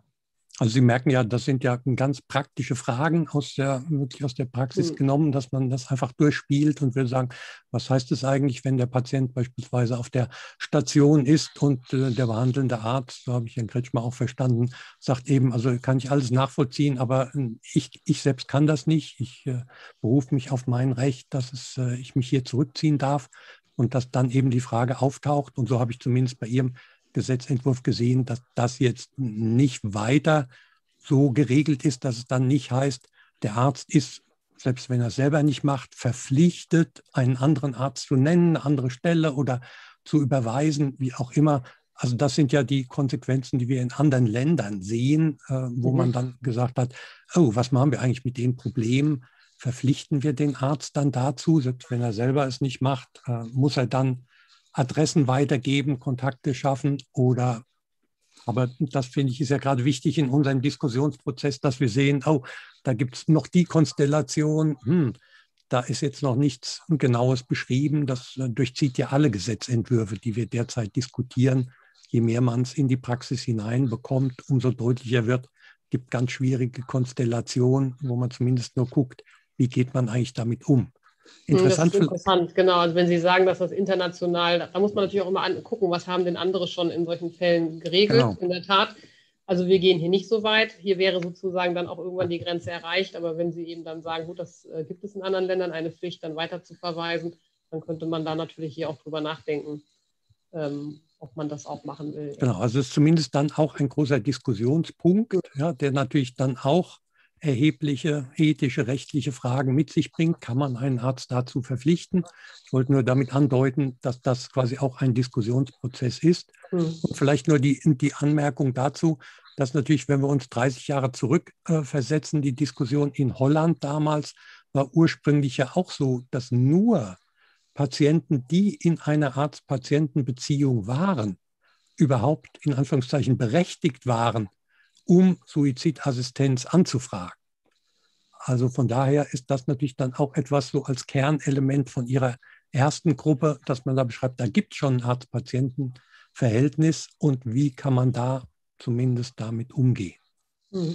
Also Sie merken ja, das sind ja ganz praktische Fragen aus der, wirklich aus der Praxis mhm. genommen, dass man das einfach durchspielt und will sagen, was heißt es eigentlich, wenn der Patient beispielsweise auf der Station ist und äh, der behandelnde Arzt, so habe ich Herrn Kretschmer auch verstanden, sagt eben, also kann ich alles nachvollziehen, aber ich, ich selbst kann das nicht. Ich äh, berufe mich auf mein Recht, dass es, äh, ich mich hier zurückziehen darf und dass dann eben die Frage auftaucht. Und so habe ich zumindest bei Ihrem Gesetzentwurf gesehen, dass das jetzt nicht weiter so geregelt ist, dass es dann nicht heißt, der Arzt ist, selbst wenn er es selber nicht macht, verpflichtet, einen anderen Arzt zu nennen, eine andere Stelle oder zu überweisen, wie auch immer. Also das sind ja die Konsequenzen, die wir in anderen Ländern sehen, äh, wo mhm. man dann gesagt hat, oh, was machen wir eigentlich mit dem Problem? Verpflichten wir den Arzt dann dazu, selbst wenn er selber es nicht macht, äh, muss er dann Adressen weitergeben, Kontakte schaffen oder, aber das finde ich ist ja gerade wichtig in unserem Diskussionsprozess, dass wir sehen, oh, da gibt es noch die Konstellation, hm, da ist jetzt noch nichts Genaues beschrieben, das durchzieht ja alle Gesetzentwürfe, die wir derzeit diskutieren. Je mehr man es in die Praxis hineinbekommt, umso deutlicher wird, es gibt ganz schwierige Konstellationen, wo man zumindest nur guckt, wie geht man eigentlich damit um. Interessant, das ist interessant, genau. Also wenn Sie sagen, dass das international, da muss man natürlich auch immer angucken, was haben denn andere schon in solchen Fällen geregelt, genau. In der Tat. Also wir gehen hier nicht so weit. Hier wäre sozusagen dann auch irgendwann die Grenze erreicht. Aber wenn Sie eben dann sagen, gut, das gibt es in anderen Ländern, eine Pflicht dann weiter zu verweisen, dann könnte man da natürlich hier auch drüber nachdenken, ähm, ob man das auch machen will. Genau, also es ist zumindest dann auch ein großer Diskussionspunkt, ja, der natürlich dann auch erhebliche ethische, rechtliche Fragen mit sich bringt, kann man einen Arzt dazu verpflichten. Ich wollte nur damit andeuten, dass das quasi auch ein Diskussionsprozess ist. Mhm. Und vielleicht nur die, die Anmerkung dazu, dass natürlich, wenn wir uns dreißig Jahre zurück äh, versetzen, die Diskussion in Holland damals war ursprünglich ja auch so, dass nur Patienten, die in einer Arzt-Patienten-Beziehung waren, überhaupt in Anführungszeichen berechtigt waren, um Suizidassistenz anzufragen. Also von daher ist das natürlich dann auch etwas so als Kernelement von Ihrer ersten Gruppe, dass man da beschreibt, da gibt es schon ein Arzt-Patienten-Verhältnis und wie kann man da zumindest damit umgehen. Mhm.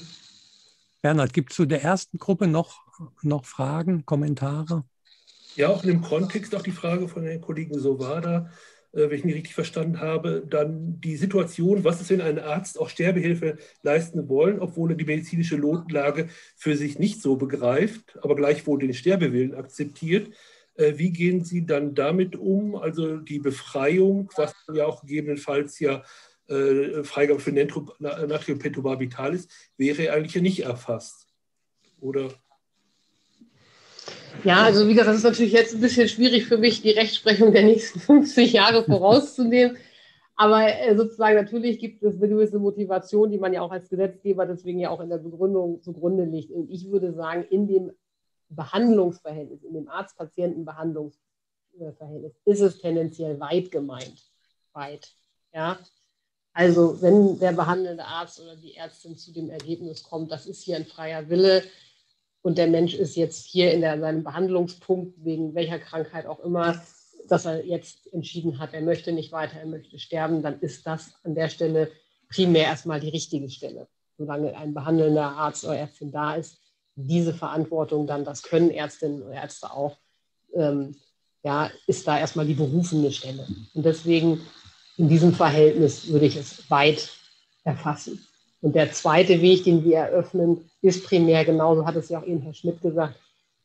Bernhard, gibt es zu der ersten Gruppe noch, noch Fragen, Kommentare? Ja, auch in dem Kontext auch die Frage von Herrn Kollegen Sowada, wenn ich mich richtig verstanden habe, dann die Situation, was ist, wenn ein Arzt auch Sterbehilfe leisten wollen, obwohl er die medizinische Notlage für sich nicht so begreift, aber gleichwohl den Sterbewillen akzeptiert. Wie gehen Sie dann damit um? Also die Befreiung, was ja auch gegebenenfalls ja äh, Freigabe für Natriumperturbital ist, wäre eigentlich ja nicht erfasst, oder? Ja, also wie gesagt, das ist natürlich jetzt ein bisschen schwierig für mich, die Rechtsprechung der nächsten fünfzig Jahre vorauszunehmen. Aber sozusagen natürlich gibt es eine gewisse Motivation, die man ja auch als Gesetzgeber deswegen ja auch in der Begründung zugrunde legt. Und ich würde sagen, in dem Behandlungsverhältnis, in dem Arzt-Patienten-Behandlungsverhältnis ist es tendenziell weit gemeint. Weit. Ja? Also wenn der behandelnde Arzt oder die Ärztin zu dem Ergebnis kommt, das ist hier ein freier Wille, und der Mensch ist jetzt hier in der, seinem Behandlungspunkt, wegen welcher Krankheit auch immer, dass er jetzt entschieden hat, er möchte nicht weiter, er möchte sterben, dann ist das an der Stelle primär erstmal die richtige Stelle. Solange ein behandelnder Arzt oder Ärztin da ist, diese Verantwortung dann, das können Ärztinnen und Ärzte auch, ähm, ja, ist da erstmal die berufene Stelle. Und deswegen in diesem Verhältnis würde ich es weit erfassen. Und der zweite Weg, den wir eröffnen, ist primär, genauso hat es ja auch eben Herr Schmidt gesagt,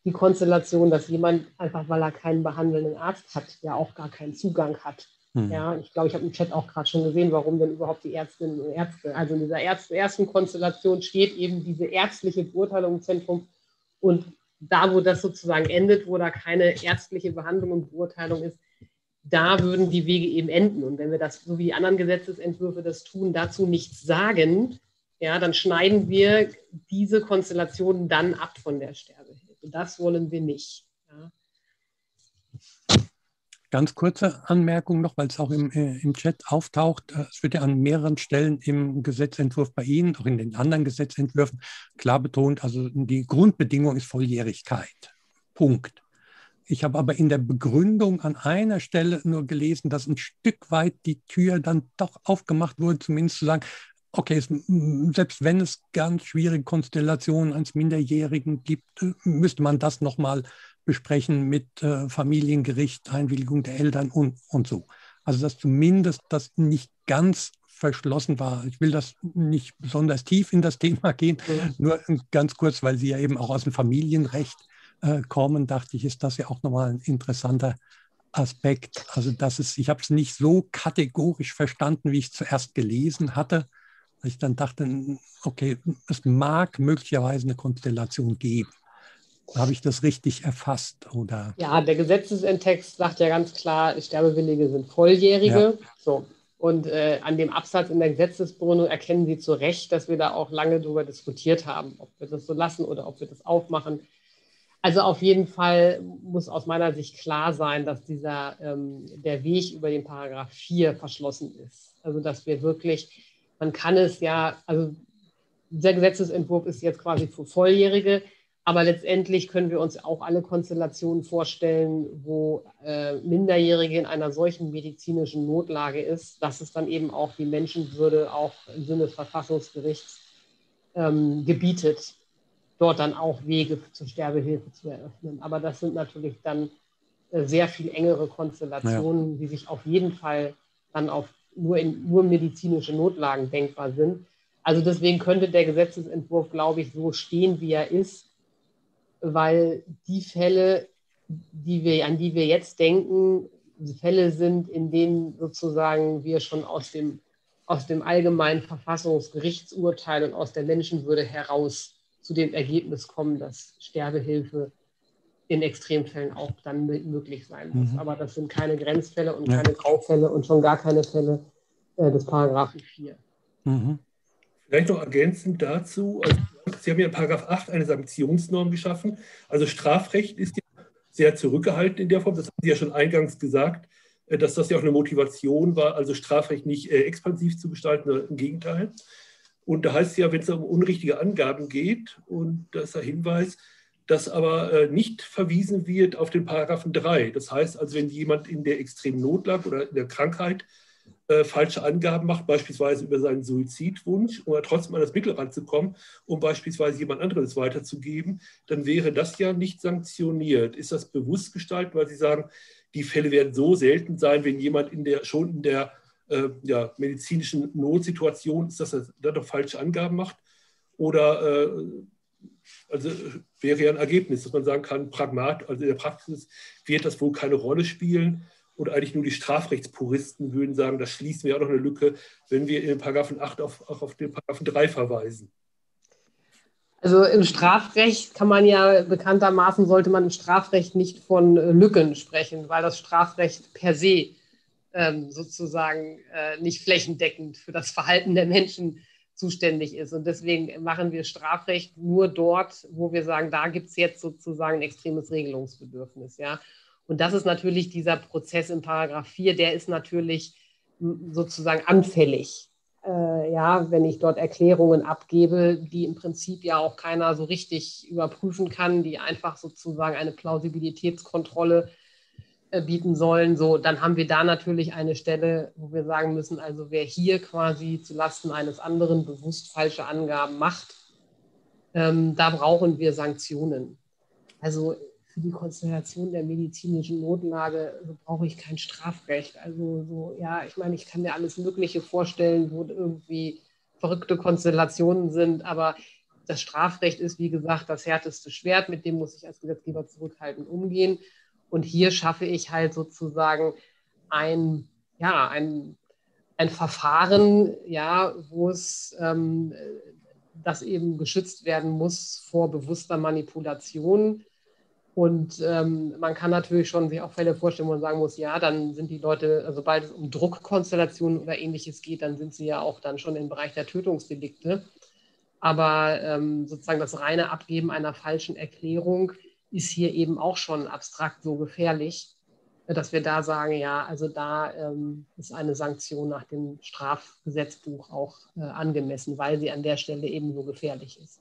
die Konstellation, dass jemand einfach, weil er keinen behandelnden Arzt hat, ja auch gar keinen Zugang hat. Hm. Ja, ich glaube, ich habe im Chat auch gerade schon gesehen, warum denn überhaupt die Ärztinnen und Ärzte, also in dieser ersten Konstellation steht eben diese ärztliche Beurteilung im Zentrum. Und da, wo das sozusagen endet, wo da keine ärztliche Behandlung und Beurteilung ist, da würden die Wege eben enden. Und wenn wir das, so wie die anderen Gesetzesentwürfe das tun, dazu nichts sagen, ja, dann schneiden wir diese Konstellationen dann ab von der Sterbehilfe. Das wollen wir nicht. Ja. Ganz kurze Anmerkung noch, weil es auch im, äh, im Chat auftaucht. Es wird ja an mehreren Stellen im Gesetzentwurf bei Ihnen, auch in den anderen Gesetzentwürfen, klar betont, also die Grundbedingung ist Volljährigkeit. Punkt. Ich habe aber in der Begründung an einer Stelle nur gelesen, dass ein Stück weit die Tür dann doch aufgemacht wurde, zumindest zu sagen, okay, es, selbst wenn es ganz schwierige Konstellationen eines Minderjährigen gibt, müsste man das nochmal besprechen mit äh, Familiengericht, Einwilligung der Eltern und, und so. Also dass zumindest das nicht ganz verschlossen war. Ich will das nicht besonders tief in das Thema gehen, ja. Nur ganz kurz, weil Sie ja eben auch aus dem Familienrecht kommen, dachte ich, ist das ja auch nochmal ein interessanter Aspekt. Also das ist, ich habe es nicht so kategorisch verstanden, wie ich es zuerst gelesen hatte, dass ich dann dachte, okay, es mag möglicherweise eine Konstellation geben. Habe ich das richtig erfasst? Oder? Ja, der Gesetzesentext sagt ja ganz klar, Sterbewillige sind Volljährige. Ja. So. Und äh, an dem Absatz in der Gesetzesbegründung erkennen Sie zu Recht, dass wir da auch lange darüber diskutiert haben, ob wir das so lassen oder ob wir das aufmachen. Also auf jeden Fall muss aus meiner Sicht klar sein, dass dieser, ähm, der Weg über den Paragraph vier verschlossen ist. Also dass wir wirklich, man kann es ja, also der Gesetzesentwurf ist jetzt quasi für Volljährige, aber letztendlich können wir uns auch alle Konstellationen vorstellen, wo äh, Minderjährige in einer solchen medizinischen Notlage ist, dass es dann eben auch die Menschenwürde auch im Sinne des Verfassungsgerichts ähm, gebietet, dort dann auch Wege zur Sterbehilfe zu eröffnen. Aber das sind natürlich dann sehr viel engere Konstellationen, ja, die sich auf jeden Fall dann auf nur, in, nur medizinische Notlagen denkbar sind. Also deswegen könnte der Gesetzesentwurf, glaube ich, so stehen, wie er ist, weil die Fälle, die wir, an die wir jetzt denken, Fälle sind, in denen sozusagen wir schon aus dem, aus dem allgemeinen Verfassungsgerichtsurteil und aus der Menschenwürde heraus zu dem Ergebnis kommen, dass Sterbehilfe in Extremfällen auch dann möglich sein muss. Mhm. Aber das sind keine Grenzfälle und keine Graufälle und schon gar keine Fälle äh, des Paragraphen vier. Mhm. Vielleicht noch ergänzend dazu, also Sie haben ja in Paragraph acht eine Sanktionsnorm geschaffen. Also Strafrecht ist ja sehr zurückgehalten in der Form. Das haben Sie ja schon eingangs gesagt, dass das ja auch eine Motivation war, also Strafrecht nicht äh, expansiv zu gestalten, sondern im Gegenteil. Und da heißt es ja, wenn es um unrichtige Angaben geht, und das ist der Hinweis, dass aber äh, nicht verwiesen wird auf den Paragraphen drei. Das heißt also, wenn jemand in der extremen Notlage oder in der Krankheit äh, falsche Angaben macht, beispielsweise über seinen Suizidwunsch, um dann trotzdem an das Mittel ranzukommen, um beispielsweise jemand anderes weiterzugeben, dann wäre das ja nicht sanktioniert. Ist das bewusst gestaltet, weil Sie sagen, die Fälle werden so selten sein, wenn jemand in der, schon in der äh, ja, medizinischen Notsituation ist, dass er dann doch falsche Angaben macht? Oder äh, also wäre ja ein Ergebnis, dass man sagen kann, pragmatisch, also in der Praxis wird das wohl keine Rolle spielen. Und eigentlich nur die Strafrechtspuristen würden sagen, da schließen wir auch noch eine Lücke, wenn wir in den Paragraphen acht auf, auch auf den Paragraphen drei verweisen. Also im Strafrecht kann man ja bekanntermaßen, sollte man im Strafrecht nicht von Lücken sprechen, weil das Strafrecht per se ähm, sozusagen äh, nicht flächendeckend für das Verhalten der Menschen zuständig ist. Und deswegen machen wir Strafrecht nur dort, wo wir sagen, da gibt es jetzt sozusagen ein extremes Regelungsbedürfnis, ja. Und das ist natürlich dieser Prozess in Paragraph vier, der ist natürlich sozusagen anfällig, äh, ja, wenn ich dort Erklärungen abgebe, die im Prinzip ja auch keiner so richtig überprüfen kann, die einfach sozusagen eine Plausibilitätskontrolle äh, bieten sollen. So, dann haben wir da natürlich eine Stelle, wo wir sagen müssen, also wer hier quasi zulasten eines anderen bewusst falsche Angaben macht, ähm, da brauchen wir Sanktionen. Also für die Konstellation der medizinischen Notlage also brauche ich kein Strafrecht. Also so, ja, ich meine, ich kann mir alles Mögliche vorstellen, wo irgendwie verrückte Konstellationen sind, aber das Strafrecht ist, wie gesagt, das härteste Schwert, mit dem muss ich als Gesetzgeber zurückhaltend umgehen. Und hier schaffe ich halt sozusagen ein, ja, ein, ein Verfahren, ja, wo es ähm, das eben geschützt werden muss vor bewusster Manipulation. Und ähm, man kann natürlich schon sich auch Fälle vorstellen, wo man sagen muss, ja, dann sind die Leute, also sobald es um Druckkonstellationen oder Ähnliches geht, dann sind sie ja auch dann schon im Bereich der Tötungsdelikte. Aber ähm, sozusagen das reine Abgeben einer falschen Erklärung ist hier eben auch schon abstrakt so gefährlich, dass wir da sagen, ja, also da ähm, ist eine Sanktion nach dem Strafgesetzbuch auch äh, angemessen, weil sie an der Stelle eben so gefährlich ist.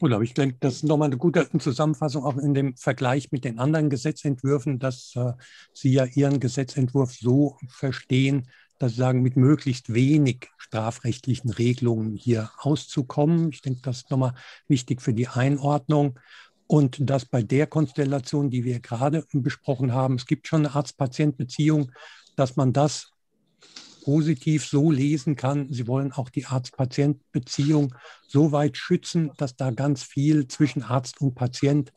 Urlaub, ich denke, das ist nochmal eine gute Zusammenfassung, auch in dem Vergleich mit den anderen Gesetzentwürfen, dass äh, Sie ja Ihren Gesetzentwurf so verstehen, dass Sie sagen, mit möglichst wenig strafrechtlichen Regelungen hier auszukommen. Ich denke, das ist nochmal wichtig für die Einordnung. Und dass bei der Konstellation, die wir gerade besprochen haben, es gibt schon eine Arzt-Patient-Beziehung, dass man das positiv so lesen kann, Sie wollen auch die Arzt-Patient-Beziehung so weit schützen, dass da ganz viel zwischen Arzt und Patient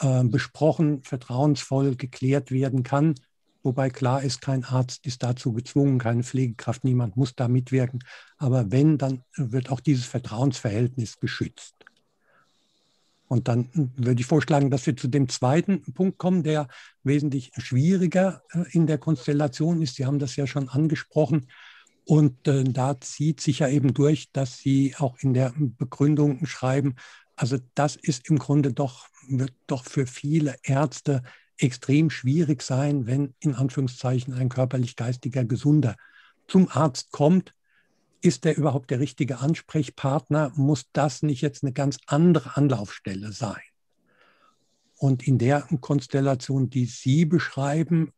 äh, besprochen, vertrauensvoll geklärt werden kann. Wobei klar ist, kein Arzt ist dazu gezwungen, keine Pflegekraft, niemand muss da mitwirken. Aber wenn, dann wird auch dieses Vertrauensverhältnis geschützt. Und dann würde ich vorschlagen, dass wir zu dem zweiten Punkt kommen, der wesentlich schwieriger in der Konstellation ist. Sie haben das ja schon angesprochen. Und da zieht sich ja eben durch, dass Sie auch in der Begründung schreiben, also das ist im Grunde doch, wird doch für viele Ärzte extrem schwierig sein, wenn in Anführungszeichen ein körperlich-geistiger Gesunder zum Arzt kommt. Ist der überhaupt der richtige Ansprechpartner? Muss das nicht jetzt eine ganz andere Anlaufstelle sein? Und in der Konstellation, die Sie beschreiben,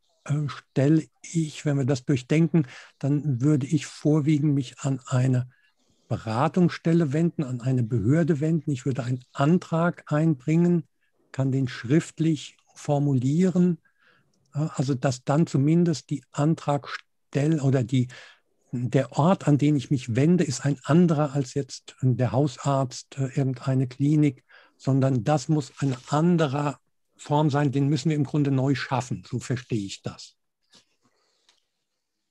stelle ich, wenn wir das durchdenken, dann würde ich vorwiegend mich an eine Beratungsstelle wenden, an eine Behörde wenden. Ich würde einen Antrag einbringen, kann den schriftlich formulieren. Also dass dann zumindest die Antragstelle oder die der Ort, an den ich mich wende, ist ein anderer als jetzt der Hausarzt, irgendeine Klinik, sondern das muss eine andere Form sein, den müssen wir im Grunde neu schaffen, so verstehe ich das.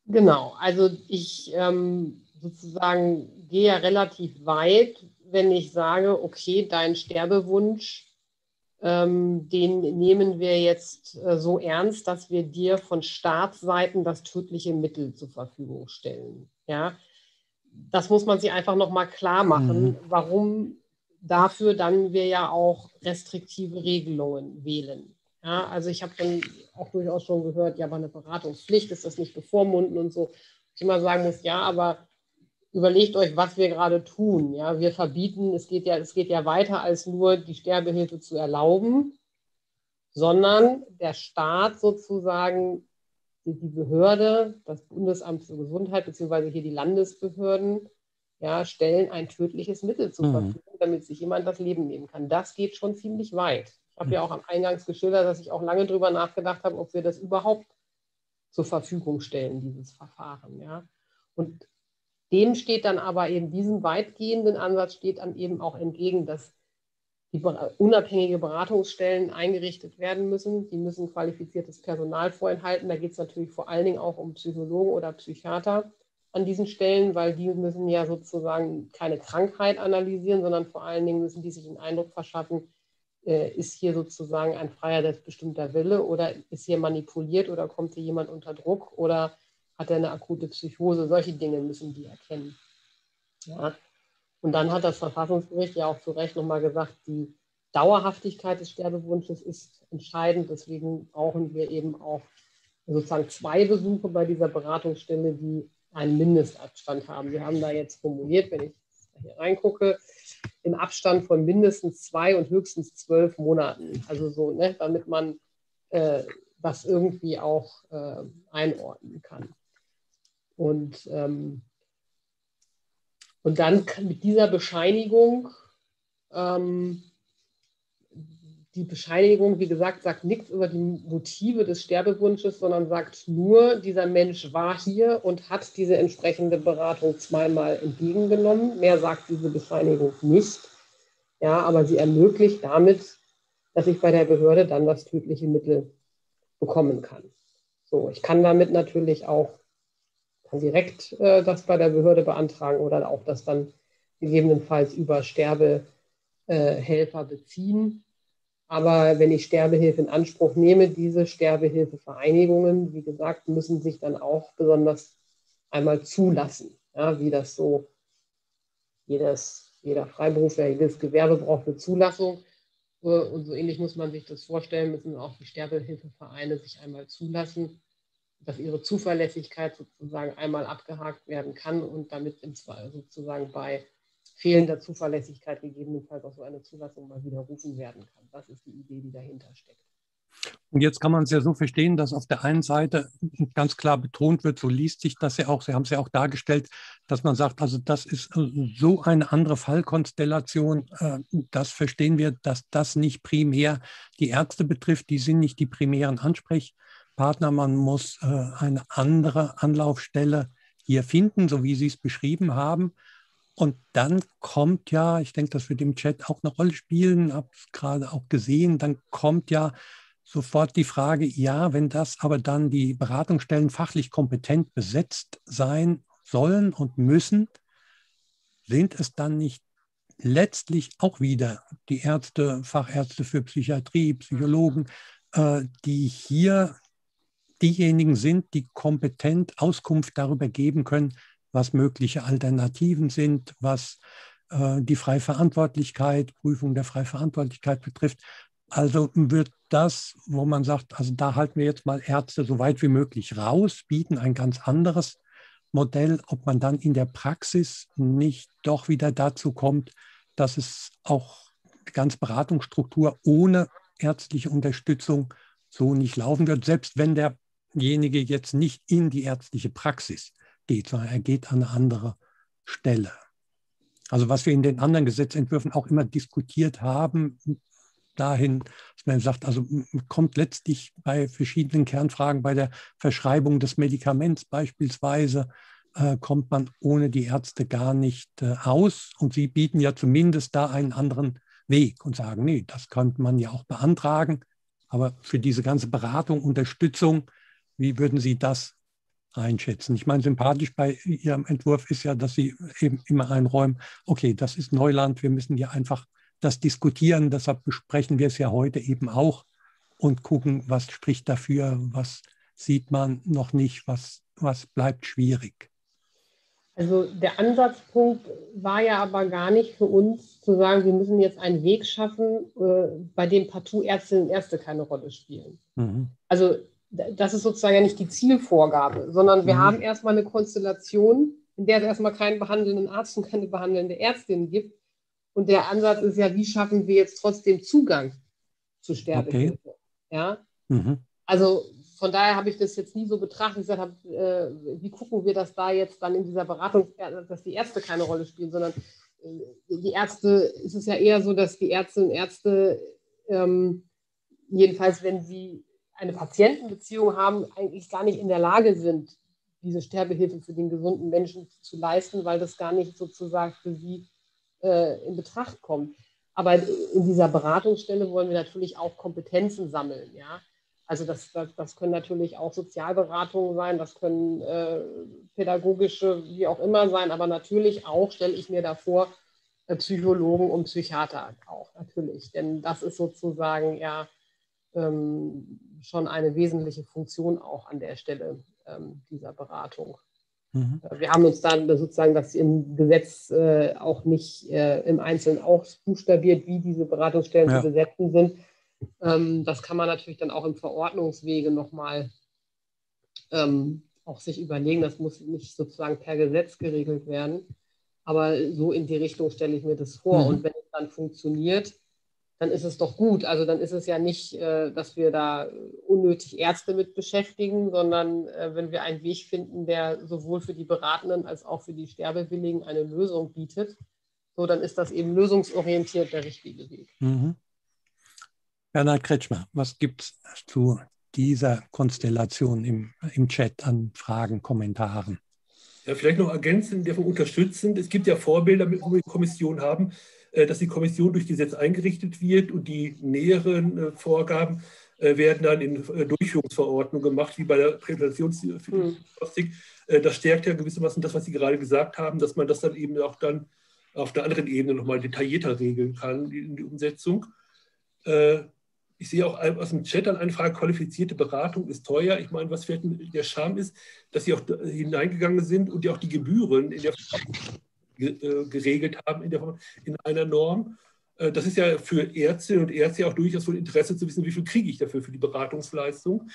Genau, also ich ähm, sozusagen gehe ja relativ weit, wenn ich sage, okay, dein Sterbewunsch, ähm, den nehmen wir jetzt äh, so ernst, dass wir dir von Staatsseiten das tödliche Mittel zur Verfügung stellen. Ja? Das muss man sich einfach nochmal klar machen, mhm. warum dafür dann wir ja auch restriktive Regelungen wählen. Ja? Also ich habe dann auch durchaus schon gehört, ja, aber eine Beratungspflicht, ist das nicht bevormunden und so. Ich immer sagen muss, ja, aber überlegt euch, was wir gerade tun. Ja, wir verbieten, es geht ja, es geht ja weiter als nur die Sterbehilfe zu erlauben, sondern der Staat sozusagen die Behörde, das Bundesamt für Gesundheit, beziehungsweise hier die Landesbehörden, ja, stellen ein tödliches Mittel zur Verfügung, mhm. damit sich jemand das Leben nehmen kann. Das geht schon ziemlich weit. Ich habe mhm. ja auch am Eingangs geschildert, dass ich auch lange darüber nachgedacht habe, ob wir das überhaupt zur Verfügung stellen, dieses Verfahren. Ja. Und dem steht dann aber eben, diesem weitgehenden Ansatz steht dann eben auch entgegen, dass die unabhängige Beratungsstellen eingerichtet werden müssen. Die müssen qualifiziertes Personal vorenthalten. Da geht es natürlich vor allen Dingen auch um Psychologen oder Psychiater an diesen Stellen, weil die müssen ja sozusagen keine Krankheit analysieren, sondern vor allen Dingen müssen die sich einen Eindruck verschaffen, äh, ist hier sozusagen ein freier, selbstbestimmter Wille oder ist hier manipuliert oder kommt hier jemand unter Druck oder hat er eine akute Psychose. Solche Dinge müssen die erkennen. Ja. Und dann hat das Verfassungsgericht ja auch zu Recht nochmal gesagt, die Dauerhaftigkeit des Sterbewunsches ist entscheidend. Deswegen brauchen wir eben auch sozusagen zwei Besuche bei dieser Beratungsstelle, die einen Mindestabstand haben. Wir haben da jetzt formuliert, wenn ich hier reingucke, im Abstand von mindestens zwei und höchstens zwölf Monaten. Also so, ne, damit man äh, das irgendwie auch äh, einordnen kann. Und ähm, Und dann mit dieser Bescheinigung, ähm, die Bescheinigung, wie gesagt, sagt nichts über die Motive des Sterbewunsches, sondern sagt nur, dieser Mensch war hier und hat diese entsprechende Beratung zweimal entgegengenommen. Mehr sagt diese Bescheinigung nicht. Ja, aber sie ermöglicht damit, dass ich bei der Behörde dann das tödliche Mittel bekommen kann. So, ich kann damit natürlich auch direkt äh, das bei der Behörde beantragen oder auch das dann gegebenenfalls über Sterbehelfer äh, beziehen. Aber wenn ich Sterbehilfe in Anspruch nehme, diese Sterbehilfevereinigungen, wie gesagt, müssen sich dann auch besonders einmal zulassen, ja, wie das so jedes, jeder Freiberufler, jedes Gewerbe braucht eine Zulassung. Und so ähnlich muss man sich das vorstellen, müssen auch die Sterbehilfevereine sich einmal zulassen, dass ihre Zuverlässigkeit sozusagen einmal abgehakt werden kann und damit im Zweifel sozusagen bei fehlender Zuverlässigkeit gegebenenfalls auch so eine Zulassung mal widerrufen werden kann. Das ist die Idee, die dahinter steckt. Und jetzt kann man es ja so verstehen, dass auf der einen Seite ganz klar betont wird, so liest sich das ja auch, Sie haben es ja auch dargestellt, dass man sagt, also das ist so eine andere Fallkonstellation, das verstehen wir, dass das nicht primär die Ärzte betrifft, die sind nicht die primären Ansprechpartner. Partner, man muss äh, eine andere Anlaufstelle hier finden, so wie Sie es beschrieben haben. Und dann kommt ja, ich denke, das wird im Chat auch eine Rolle spielen, habe es gerade auch gesehen, dann kommt ja sofort die Frage, ja, wenn das aber dann die Beratungsstellen fachlich kompetent besetzt sein sollen und müssen, sind es dann nicht letztlich auch wieder die Ärzte, Fachärzte für Psychiatrie, Psychologen, äh, die hier diejenigen sind, die kompetent Auskunft darüber geben können, was mögliche Alternativen sind, was äh, die Freiverantwortlichkeit, Prüfung der Freiverantwortlichkeit betrifft. Also wird das, wo man sagt, also da halten wir jetzt mal Ärzte so weit wie möglich raus, bieten ein ganz anderes Modell, ob man dann in der Praxis nicht doch wieder dazu kommt, dass es auch ganz Beratungsstruktur ohne ärztliche Unterstützung so nicht laufen wird, selbst wenn derjenige jetzt nicht in die ärztliche Praxis geht, sondern er geht an eine andere Stelle. Also was wir in den anderen Gesetzentwürfen auch immer diskutiert haben, dahin, dass man sagt, also kommt letztlich bei verschiedenen Kernfragen, bei der Verschreibung des Medikaments beispielsweise, äh, kommt man ohne die Ärzte gar nicht äh, aus. Und sie bieten ja zumindest da einen anderen Weg und sagen, nee, das könnte man ja auch beantragen. Aber für diese ganze Beratung, Unterstützung, wie würden Sie das einschätzen? Ich meine, sympathisch bei Ihrem Entwurf ist ja, dass Sie eben immer einräumen, okay, das ist Neuland, wir müssen ja einfach das diskutieren, deshalb besprechen wir es ja heute eben auch und gucken, was spricht dafür, was sieht man noch nicht, was, was bleibt schwierig. Also der Ansatzpunkt war ja aber gar nicht für uns zu sagen, wir müssen jetzt einen Weg schaffen, bei dem partout Ärztinnen und Ärzte keine Rolle spielen. Mhm. Also das ist sozusagen ja nicht die Zielvorgabe, sondern wir mhm. haben erstmal eine Konstellation, in der es erstmal keinen behandelnden Arzt und keine behandelnde Ärztin gibt. Und der Ansatz ist ja, wie schaffen wir jetzt trotzdem Zugang zu Sterbehilfe? Okay. Ja? Mhm. Also von daher habe ich das jetzt nie so betrachtet. Ich gesagt habe, äh, wie gucken wir das da jetzt dann in dieser Beratung, dass die Ärzte keine Rolle spielen, sondern die Ärzte, es ist ja eher so, dass die Ärztinnen und Ärzte, ähm, jedenfalls wenn sie eine Patientenbeziehung haben, eigentlich gar nicht in der Lage sind, diese Sterbehilfe für den gesunden Menschen zu leisten, weil das gar nicht sozusagen für sie äh, in Betracht kommt. Aber in dieser Beratungsstelle wollen wir natürlich auch Kompetenzen sammeln. Ja? Also das, das, das können natürlich auch Sozialberatungen sein, das können äh, pädagogische, wie auch immer sein, aber natürlich auch, stelle ich mir da vor, äh, Psychologen und Psychiater auch, natürlich. Denn das ist sozusagen ja ähm, schon eine wesentliche Funktion auch an der Stelle ähm, dieser Beratung. Mhm. Wir haben uns dann sozusagen das im Gesetz äh, auch nicht äh, im Einzelnen auch buchstabiert, wie diese Beratungsstellen ja. zu besetzen sind. Ähm, das kann man natürlich dann auch im Verordnungswege nochmal ähm, auch sich überlegen. Das muss nicht sozusagen per Gesetz geregelt werden. Aber so in die Richtung stelle ich mir das vor. Mhm. Und wenn es dann funktioniert, dann ist es doch gut. Also dann ist es ja nicht, äh, dass wir da unnötig Ärzte mit beschäftigen, sondern äh, wenn wir einen Weg finden, der sowohl für die Beratenden als auch für die Sterbewilligen eine Lösung bietet, so dann ist das eben lösungsorientiert der richtige Weg. Mhm. Bernhard Kretschmer, was gibt es zu dieser Konstellation im, im Chat an Fragen, Kommentaren? Ja, vielleicht noch ergänzend, davon unterstützend. Es gibt ja Vorbilder, wo wir die Kommission haben, dass die Kommission durch Gesetz eingerichtet wird und die näheren Vorgaben werden dann in Durchführungsverordnung gemacht, wie bei der Präplantationsdiagnostik. Das stärkt ja gewissermaßen das, was Sie gerade gesagt haben, dass man das dann eben auch dann auf der anderen Ebene nochmal detaillierter regeln kann in die Umsetzung. Ich sehe auch aus dem Chat dann eine Frage, qualifizierte Beratung ist teuer. Ich meine, was vielleicht der Charme ist, dass Sie auch hineingegangen sind und die auch die Gebühren in der geregelt haben in, der, in einer Norm. Das ist ja für Ärztinnen und Ärzte auch durchaus von Interesse zu wissen, wie viel kriege ich dafür für die Beratungsleistung.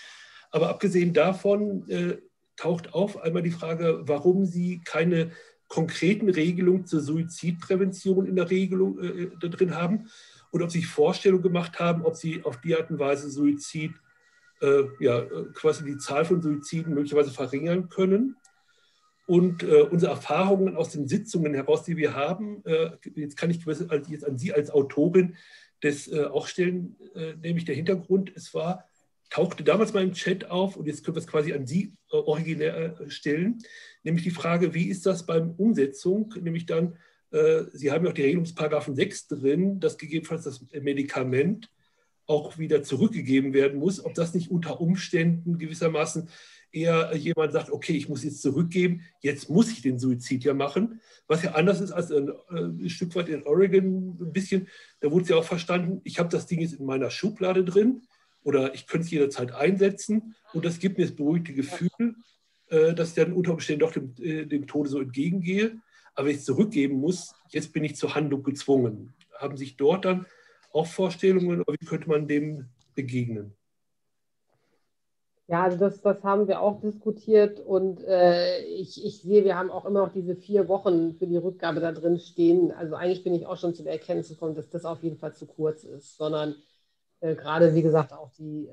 Aber abgesehen davon äh, taucht auf einmal die Frage, warum Sie keine konkreten Regelungen zur Suizidprävention in der Regelung äh, da drin haben und ob Sie sich Vorstellungen gemacht haben, ob Sie auf die Art und Weise Suizid, äh, ja, quasi die Zahl von Suiziden möglicherweise verringern können. Und äh, unsere Erfahrungen aus den Sitzungen heraus, die wir haben, äh, jetzt kann ich jetzt an Sie als Autorin das äh, auch stellen, äh, nämlich der Hintergrund, es war, tauchte damals mal im Chat auf und jetzt können wir es quasi an Sie äh, originär stellen, nämlich die Frage, wie ist das beim Umsetzung, nämlich dann, äh, Sie haben ja auch die Regelungsparagraphen sechs drin, dass gegebenenfalls das Medikament auch wieder zurückgegeben werden muss, ob das nicht unter Umständen gewissermaßen eher jemand sagt, okay, ich muss jetzt zurückgeben, jetzt muss ich den Suizid ja machen, was ja anders ist als ein, ein Stück weit in Oregon ein bisschen, da wurde es ja auch verstanden, ich habe das Ding jetzt in meiner Schublade drin oder ich könnte es jederzeit einsetzen und das gibt mir das beruhigte Gefühl, dass ich dann unter Umständen doch dem, dem Tode so entgegengehe, aber wenn ich es zurückgeben muss, jetzt bin ich zur Handlung gezwungen. Haben sich dort dann auch Vorstellungen, oder wie könnte man dem begegnen? Ja, also das, das haben wir auch diskutiert und äh, ich, ich sehe, wir haben auch immer noch diese vier Wochen für die Rückgabe da drin stehen. Also eigentlich bin ich auch schon zu der Erkenntnis gekommen, dass das auf jeden Fall zu kurz ist, sondern äh, gerade, wie gesagt, auch die,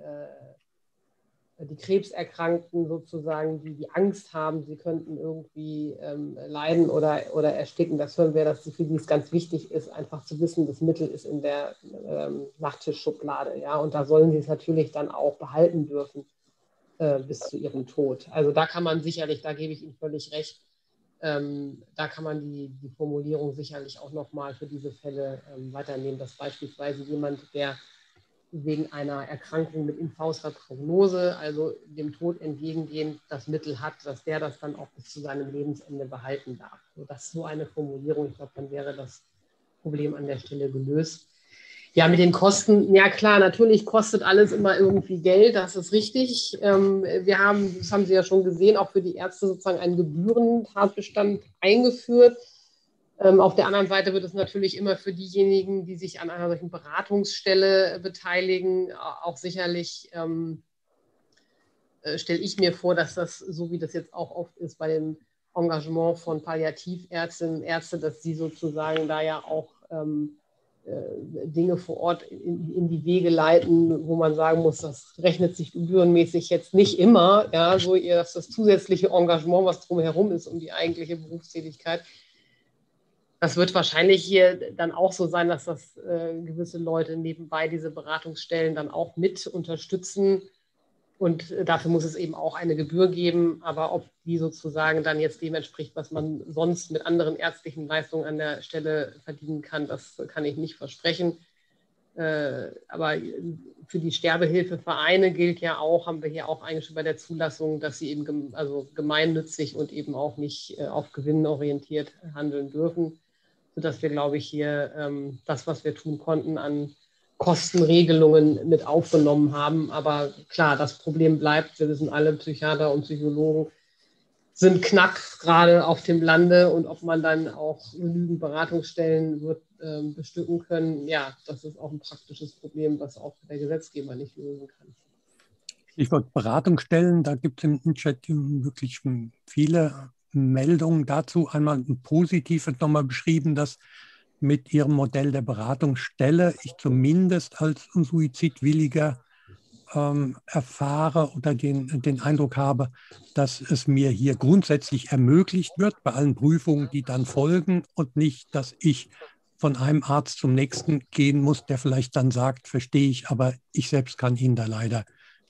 äh, die Krebserkrankten sozusagen, die die Angst haben, sie könnten irgendwie ähm, leiden oder, oder ersticken. Das hören wir, dass für die es ganz wichtig ist, einfach zu wissen, das Mittel ist in der ähm, Nachttischschublade. Ja? Und da sollen sie es natürlich dann auch behalten dürfen bis zu ihrem Tod. Also da kann man sicherlich, da gebe ich Ihnen völlig recht, ähm, da kann man die, die Formulierung sicherlich auch nochmal für diese Fälle ähm, weiternehmen, dass beispielsweise jemand, der wegen einer Erkrankung mit infauster Prognose, also dem Tod entgegengehend, das Mittel hat, dass der das dann auch bis zu seinem Lebensende behalten darf. Also das ist so eine Formulierung, ich glaube, dann wäre das Problem an der Stelle gelöst. Ja, mit den Kosten, ja klar, natürlich kostet alles immer irgendwie Geld, das ist richtig. Wir haben, das haben Sie ja schon gesehen, auch für die Ärzte sozusagen einen Gebührentatbestand eingeführt. Auf der anderen Seite wird es natürlich immer für diejenigen, die sich an einer solchen Beratungsstelle beteiligen, auch sicherlich, ähm, stelle ich mir vor, dass das, so wie das jetzt auch oft ist bei dem Engagement von Palliativärztinnen und Ärzten, dass sie sozusagen da ja auch ähm, Dinge vor Ort in, in die Wege leiten, wo man sagen muss, das rechnet sich gebührenmäßig jetzt nicht immer, ja, so dass das zusätzliche Engagement, was drumherum ist, um die eigentliche Berufstätigkeit, das wird wahrscheinlich hier dann auch so sein, dass das äh, gewisse Leute nebenbei diese Beratungsstellen dann auch mit unterstützen, und äh, dafür muss es eben auch eine Gebühr geben, aber ob die sozusagen dann jetzt dem entspricht, was man sonst mit anderen ärztlichen Leistungen an der Stelle verdienen kann, das kann ich nicht versprechen. Äh, aber für die Sterbehilfevereine gilt ja auch, haben wir hier auch eingeschrieben bei der Zulassung, dass sie eben gem- also gemeinnützig und eben auch nicht äh, auf Gewinn orientiert handeln dürfen, sodass wir, glaube ich, hier ähm, das, was wir tun konnten, an Kostenregelungen mit aufgenommen haben. Aber klar, das Problem bleibt, wir wissen alle, Psychiater und Psychologen sind knack, gerade auf dem Lande. Und ob man dann auch genügend Beratungsstellen wird ähm, bestücken können, ja, das ist auch ein praktisches Problem, was auch der Gesetzgeber nicht lösen kann. Stichwort Beratungsstellen, da gibt es im Chat wirklich viele Meldungen dazu. Einmal ein positives nochmal beschrieben, dass mit Ihrem Modell der Beratungsstelle ich zumindest als Suizidwilliger ähm, erfahre oder den, den Eindruck habe, dass es mir hier grundsätzlich ermöglicht wird, bei allen Prüfungen, die dann folgen, und nicht, dass ich von einem Arzt zum nächsten gehen muss, der vielleicht dann sagt, verstehe ich, aber ich selbst kann Ihnen da leider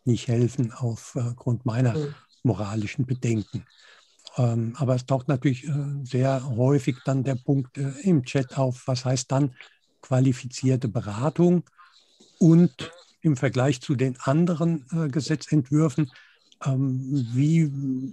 nicht helfen aufgrund meiner moralischen Bedenken. Aber es taucht natürlich sehr häufig dann der Punkt im Chat auf, was heißt dann qualifizierte Beratung, und im Vergleich zu den anderen Gesetzentwürfen, wie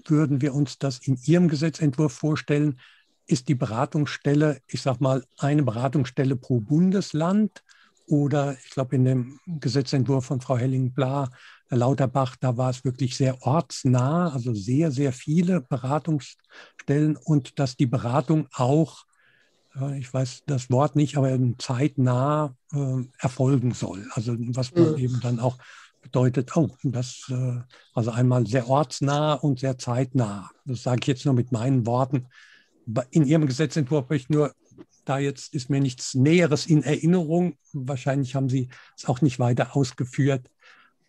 würden wir uns das in Ihrem Gesetzentwurf vorstellen? Ist die Beratungsstelle, ich sag mal, eine Beratungsstelle pro Bundesland? Oder ich glaube, in dem Gesetzentwurf von Frau Helling-Plahr, Lauterbach, da war es wirklich sehr ortsnah, also sehr, sehr viele Beratungsstellen, und dass die Beratung auch, ich weiß das Wort nicht, aber zeitnah äh, erfolgen soll. Also was man mhm. eben dann auch bedeutet, oh, das, äh, also einmal sehr ortsnah und sehr zeitnah. Das sage ich jetzt nur mit meinen Worten. In Ihrem Gesetzentwurf möchte ich nur, da jetzt ist mir nichts Näheres in Erinnerung. Wahrscheinlich haben Sie es auch nicht weiter ausgeführt,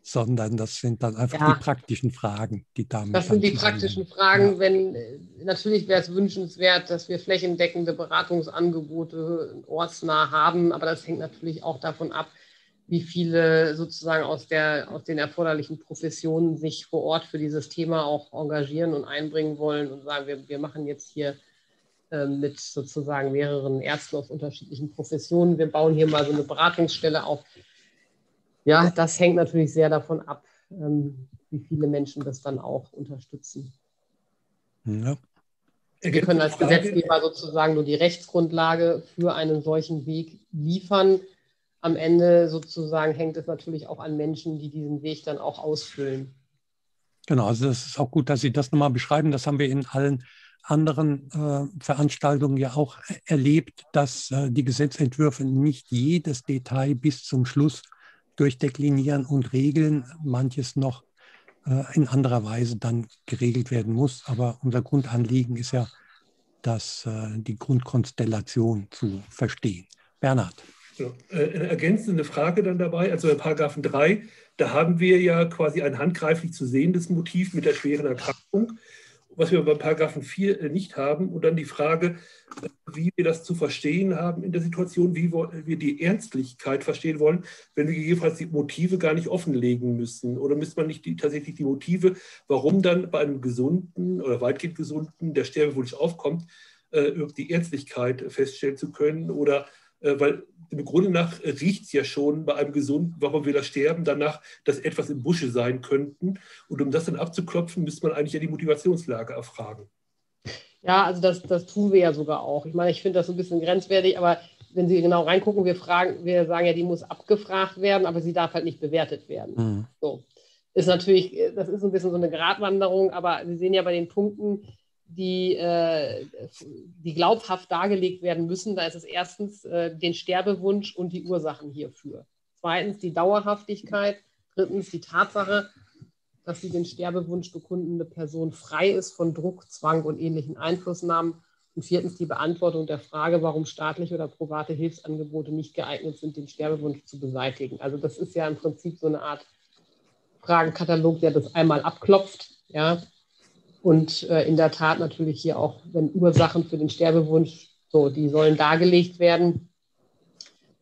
sondern das sind dann einfach ja. die praktischen Fragen, die damit. Das sind die praktischen Fragen. Ja. Wenn, natürlich wäre es wünschenswert, dass wir flächendeckende Beratungsangebote ortsnah haben, aber das hängt natürlich auch davon ab, wie viele sozusagen aus, der, aus den erforderlichen Professionen sich vor Ort für dieses Thema auch engagieren und einbringen wollen und sagen, wir, wir machen jetzt hier mit sozusagen mehreren Ärzten aus unterschiedlichen Professionen. Wir bauen hier mal so eine Beratungsstelle auf. Ja, das hängt natürlich sehr davon ab, wie viele Menschen das dann auch unterstützen. Ja. Wir können als Gesetzgeber sozusagen nur die Rechtsgrundlage für einen solchen Weg liefern. Am Ende sozusagen hängt es natürlich auch an Menschen, die diesen Weg dann auch ausfüllen. Genau, also das ist auch gut, dass Sie das nochmal beschreiben. Das haben wir in allen anderen äh, Veranstaltungen ja auch erlebt, dass äh, die Gesetzentwürfe nicht jedes Detail bis zum Schluss durchdeklinieren und regeln, manches noch äh, in anderer Weise dann geregelt werden muss. Aber unser Grundanliegen ist ja, dass äh, die Grundkonstellation zu verstehen. Bernhard. So, eine ergänzende Frage dann dabei, also bei Paragraphen drei, da haben wir ja quasi ein handgreiflich zu sehendes Motiv mit der schweren Erkrankung, was wir bei Paragraphen vier nicht haben, und dann die Frage, wie wir das zu verstehen haben in der Situation, wie wir die Ernstlichkeit verstehen wollen, wenn wir gegebenenfalls die Motive gar nicht offenlegen müssen. Oder müsste man nicht die, tatsächlich die Motive, warum dann bei einem gesunden oder weitgehend gesunden der Sterbewunsch aufkommt, äh, die Ernstlichkeit feststellen zu können? Oder äh, weil im Grunde nach riecht es ja schon bei einem Gesunden, warum will er sterben, danach, dass etwas im Busche sein könnten. Und um das dann abzuklopfen, müsste man eigentlich ja die Motivationslage erfragen. Ja, also das, das tun wir ja sogar auch. Ich meine, ich finde das so ein bisschen grenzwertig, aber wenn Sie genau reingucken, wir fragen, wir sagen ja, die muss abgefragt werden, aber sie darf halt nicht bewertet werden. Mhm. So. Ist natürlich, das ist ein bisschen so eine Gratwanderung, aber Sie sehen ja bei den Punkten, Die, äh, die glaubhaft dargelegt werden müssen, da ist es erstens äh, den Sterbewunsch und die Ursachen hierfür. Zweitens die Dauerhaftigkeit. Drittens die Tatsache, dass die den Sterbewunsch bekundende Person frei ist von Druck, Zwang und ähnlichen Einflussnahmen. Und viertens die Beantwortung der Frage, warum staatliche oder private Hilfsangebote nicht geeignet sind, den Sterbewunsch zu beseitigen. Also das ist ja im Prinzip so eine Art Fragenkatalog, der das einmal abklopft, ja. Und äh, in der Tat natürlich hier auch, wenn Ursachen für den Sterbewunsch, so, die sollen dargelegt werden,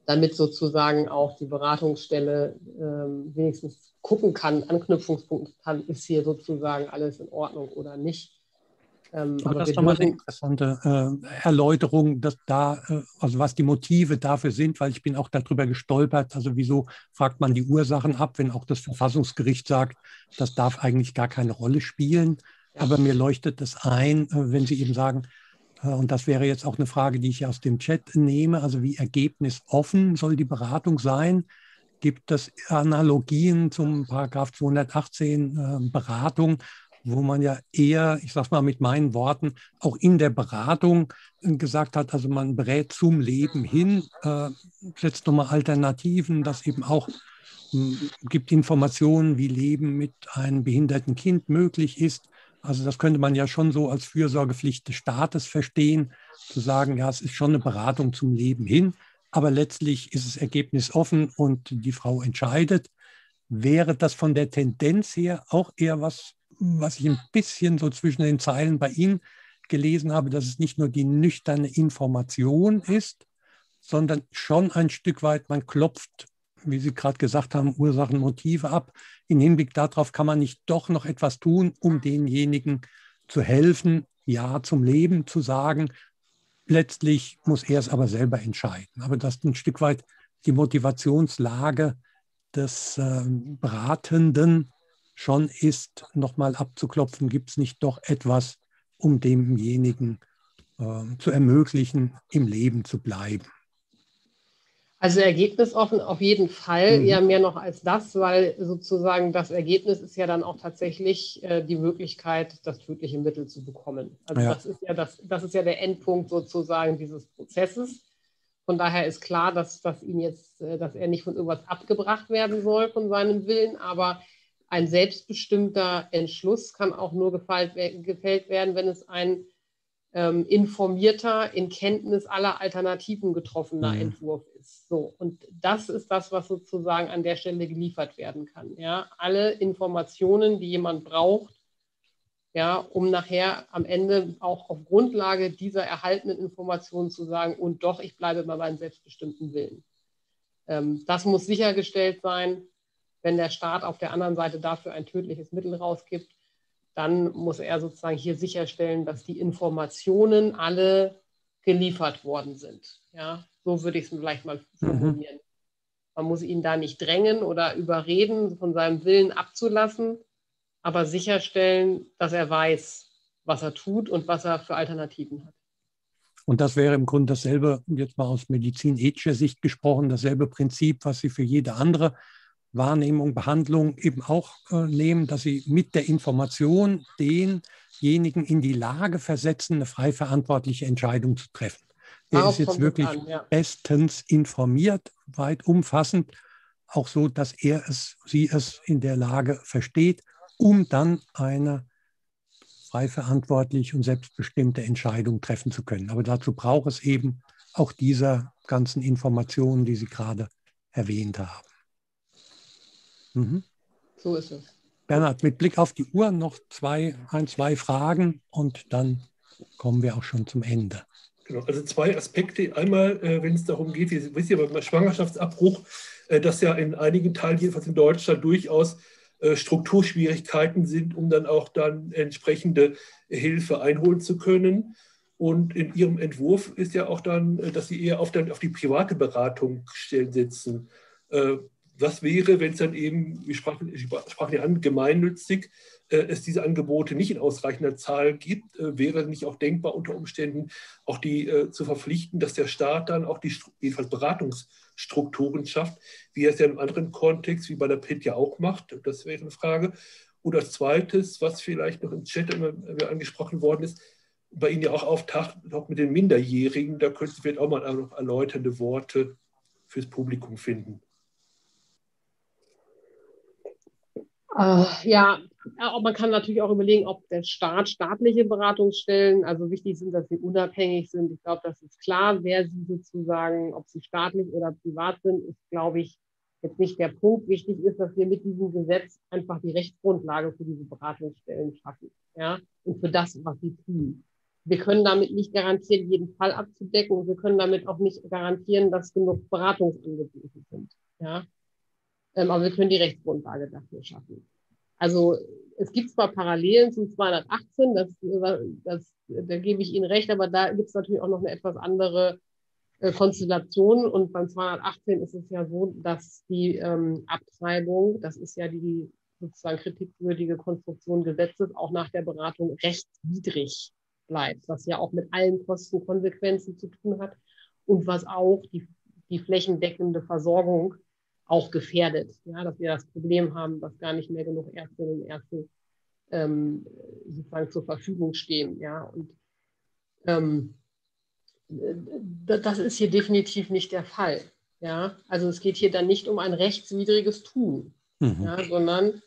damit sozusagen auch die Beratungsstelle äh, wenigstens gucken kann, Anknüpfungspunkte kann, ist hier sozusagen alles in Ordnung oder nicht. Ähm, aber das ist nochmal eine interessante äh, Erläuterung, dass da, äh, also was die Motive dafür sind, weil ich bin auch darüber gestolpert, also wieso fragt man die Ursachen ab, wenn auch das Verfassungsgericht sagt, das darf eigentlich gar keine Rolle spielen. Ja. Aber mir leuchtet das ein, äh, wenn Sie eben sagen, äh, und das wäre jetzt auch eine Frage, die ich aus dem Chat nehme, also wie ergebnisoffen soll die Beratung sein? Gibt es Analogien zum Paragraph zweihundertachtzehn äh, Beratung? Wo man ja eher, ich sage mal mit meinen Worten, auch in der Beratung gesagt hat, also man berät zum Leben hin, äh, setzt nochmal Alternativen, das eben auch mh, gibt Informationen, wie Leben mit einem behinderten Kind möglich ist. Also das könnte man ja schon so als Fürsorgepflicht des Staates verstehen, zu sagen, ja, es ist schon eine Beratung zum Leben hin, aber letztlich ist es ergebnisoffen und die Frau entscheidet. Wäre das von der Tendenz her auch eher was, was ich ein bisschen so zwischen den Zeilen bei Ihnen gelesen habe, dass es nicht nur die nüchterne Information ist, sondern schon ein Stück weit, man klopft, wie Sie gerade gesagt haben, Ursachen, Motive ab. Im Hinblick darauf, kann man nicht doch noch etwas tun, um denjenigen zu helfen, ja zum Leben zu sagen. Letztlich muss er es aber selber entscheiden. Aber das ist ein Stück weit die Motivationslage des äh, Beratenden, schon ist, nochmal abzuklopfen, gibt es nicht doch etwas, um demjenigen äh, zu ermöglichen, im Leben zu bleiben? Also ergebnisoffen auf jeden Fall, mhm. eher mehr noch als das, weil sozusagen das Ergebnis ist ja dann auch tatsächlich äh, die Möglichkeit, das tödliche Mittel zu bekommen. Also ja. das ist ja das, das ist ja der Endpunkt sozusagen dieses Prozesses. Von daher ist klar, dass, dass ihn jetzt, dass er nicht von irgendwas abgebracht werden soll von seinem Willen, aber ein selbstbestimmter Entschluss kann auch nur gefällt werden, wenn es ein ähm, informierter, in Kenntnis aller Alternativen getroffener mhm. Entwurf ist. So, und das ist das, was sozusagen an der Stelle geliefert werden kann. Ja? Alle Informationen, die jemand braucht, ja, um nachher am Ende auch auf Grundlage dieser erhaltenen Informationen zu sagen, und doch, ich bleibe bei meinem selbstbestimmten Willen. Ähm, das muss sichergestellt sein. Wenn der Staat auf der anderen Seite dafür ein tödliches Mittel rausgibt, dann muss er sozusagen hier sicherstellen, dass die Informationen alle geliefert worden sind. Ja, so würde ich es vielleicht mal formulieren. Mhm. Man muss ihn da nicht drängen oder überreden, von seinem Willen abzulassen, aber sicherstellen, dass er weiß, was er tut und was er für Alternativen hat. Und das wäre im Grunde dasselbe, jetzt mal aus medizinethischer Sicht gesprochen, dasselbe Prinzip, was Sie für jede andere Wahrnehmung, Behandlung eben auch äh, nehmen, dass sie mit der Information denjenigen in die Lage versetzen, eine frei verantwortliche Entscheidung zu treffen. Er ist jetzt wirklich an, ja. bestens informiert, weit umfassend, auch so, dass er es, sie es in der Lage versteht, um dann eine frei verantwortliche und selbstbestimmte Entscheidung treffen zu können. Aber dazu braucht es eben auch diese ganzen Informationen, die Sie gerade erwähnt haben. Mhm. So ist es. Bernhard, mit Blick auf die Uhr noch zwei, ein, zwei Fragen und dann kommen wir auch schon zum Ende. Genau, also zwei Aspekte. Einmal, äh, wenn es darum geht, ihr wisst ja beim Schwangerschaftsabbruch, äh, dass ja in einigen Teilen, jedenfalls in Deutschland, durchaus äh, Strukturschwierigkeiten sind, um dann auch dann entsprechende Hilfe einholen zu können. Und in Ihrem Entwurf ist ja auch dann, dass Sie eher auf, dann, auf die private Beratung stellen setzen. Äh, Was wäre, wenn es dann eben, wir sprachen, sprachen ja an, gemeinnützig, äh, es diese Angebote nicht in ausreichender Zahl gibt, äh, wäre nicht auch denkbar unter Umständen auch die äh, zu verpflichten, dass der Staat dann auch die jedenfalls Beratungsstrukturen schafft, wie er es ja in einem anderen Kontext, wie bei der P I T ja auch macht, das wäre eine Frage. Oder zweites, was vielleicht noch im Chat immer angesprochen worden ist, bei Ihnen ja auch auftaucht, auch mit den Minderjährigen, da könnten Sie vielleicht auch mal noch erläuternde Worte fürs Publikum finden. Ja, Aber man kann natürlich auch überlegen, ob der Staat staatliche Beratungsstellen, also wichtig sind, dass sie unabhängig sind. Ich glaube, das ist klar, wer sie sozusagen, ob sie staatlich oder privat sind, ist, glaube ich, jetzt nicht der Punkt. Wichtig ist, dass wir mit diesem Gesetz einfach die Rechtsgrundlage für diese Beratungsstellen schaffen, ja, und für das, was sie tun. Wir können damit nicht garantieren, jeden Fall abzudecken, und wir können damit auch nicht garantieren, dass genug Beratungsangebote sind, ja. Aber wir können die Rechtsgrundlage dafür schaffen. Also es gibt zwar Parallelen zum zweihundertachtzehn, das, das, da gebe ich Ihnen recht, aber da gibt es natürlich auch noch eine etwas andere äh, Konstellation. Und beim zweihundertachtzehn ist es ja so, dass die ähm, Abtreibung, das ist ja die sozusagen kritikwürdige Konstruktion Gesetzes, auch nach der Beratung rechtswidrig bleibt, was ja auch mit allen Kosten Konsequenzen zu tun hat und was auch die, die flächendeckende Versorgung auch gefährdet, ja, dass wir das Problem haben, dass gar nicht mehr genug Ärztinnen und Ärzte ähm, sozusagen zur Verfügung stehen, ja, und ähm, das ist hier definitiv nicht der Fall, ja, also es geht hier dann nicht um ein rechtswidriges Tun, mhm. ja, sondern,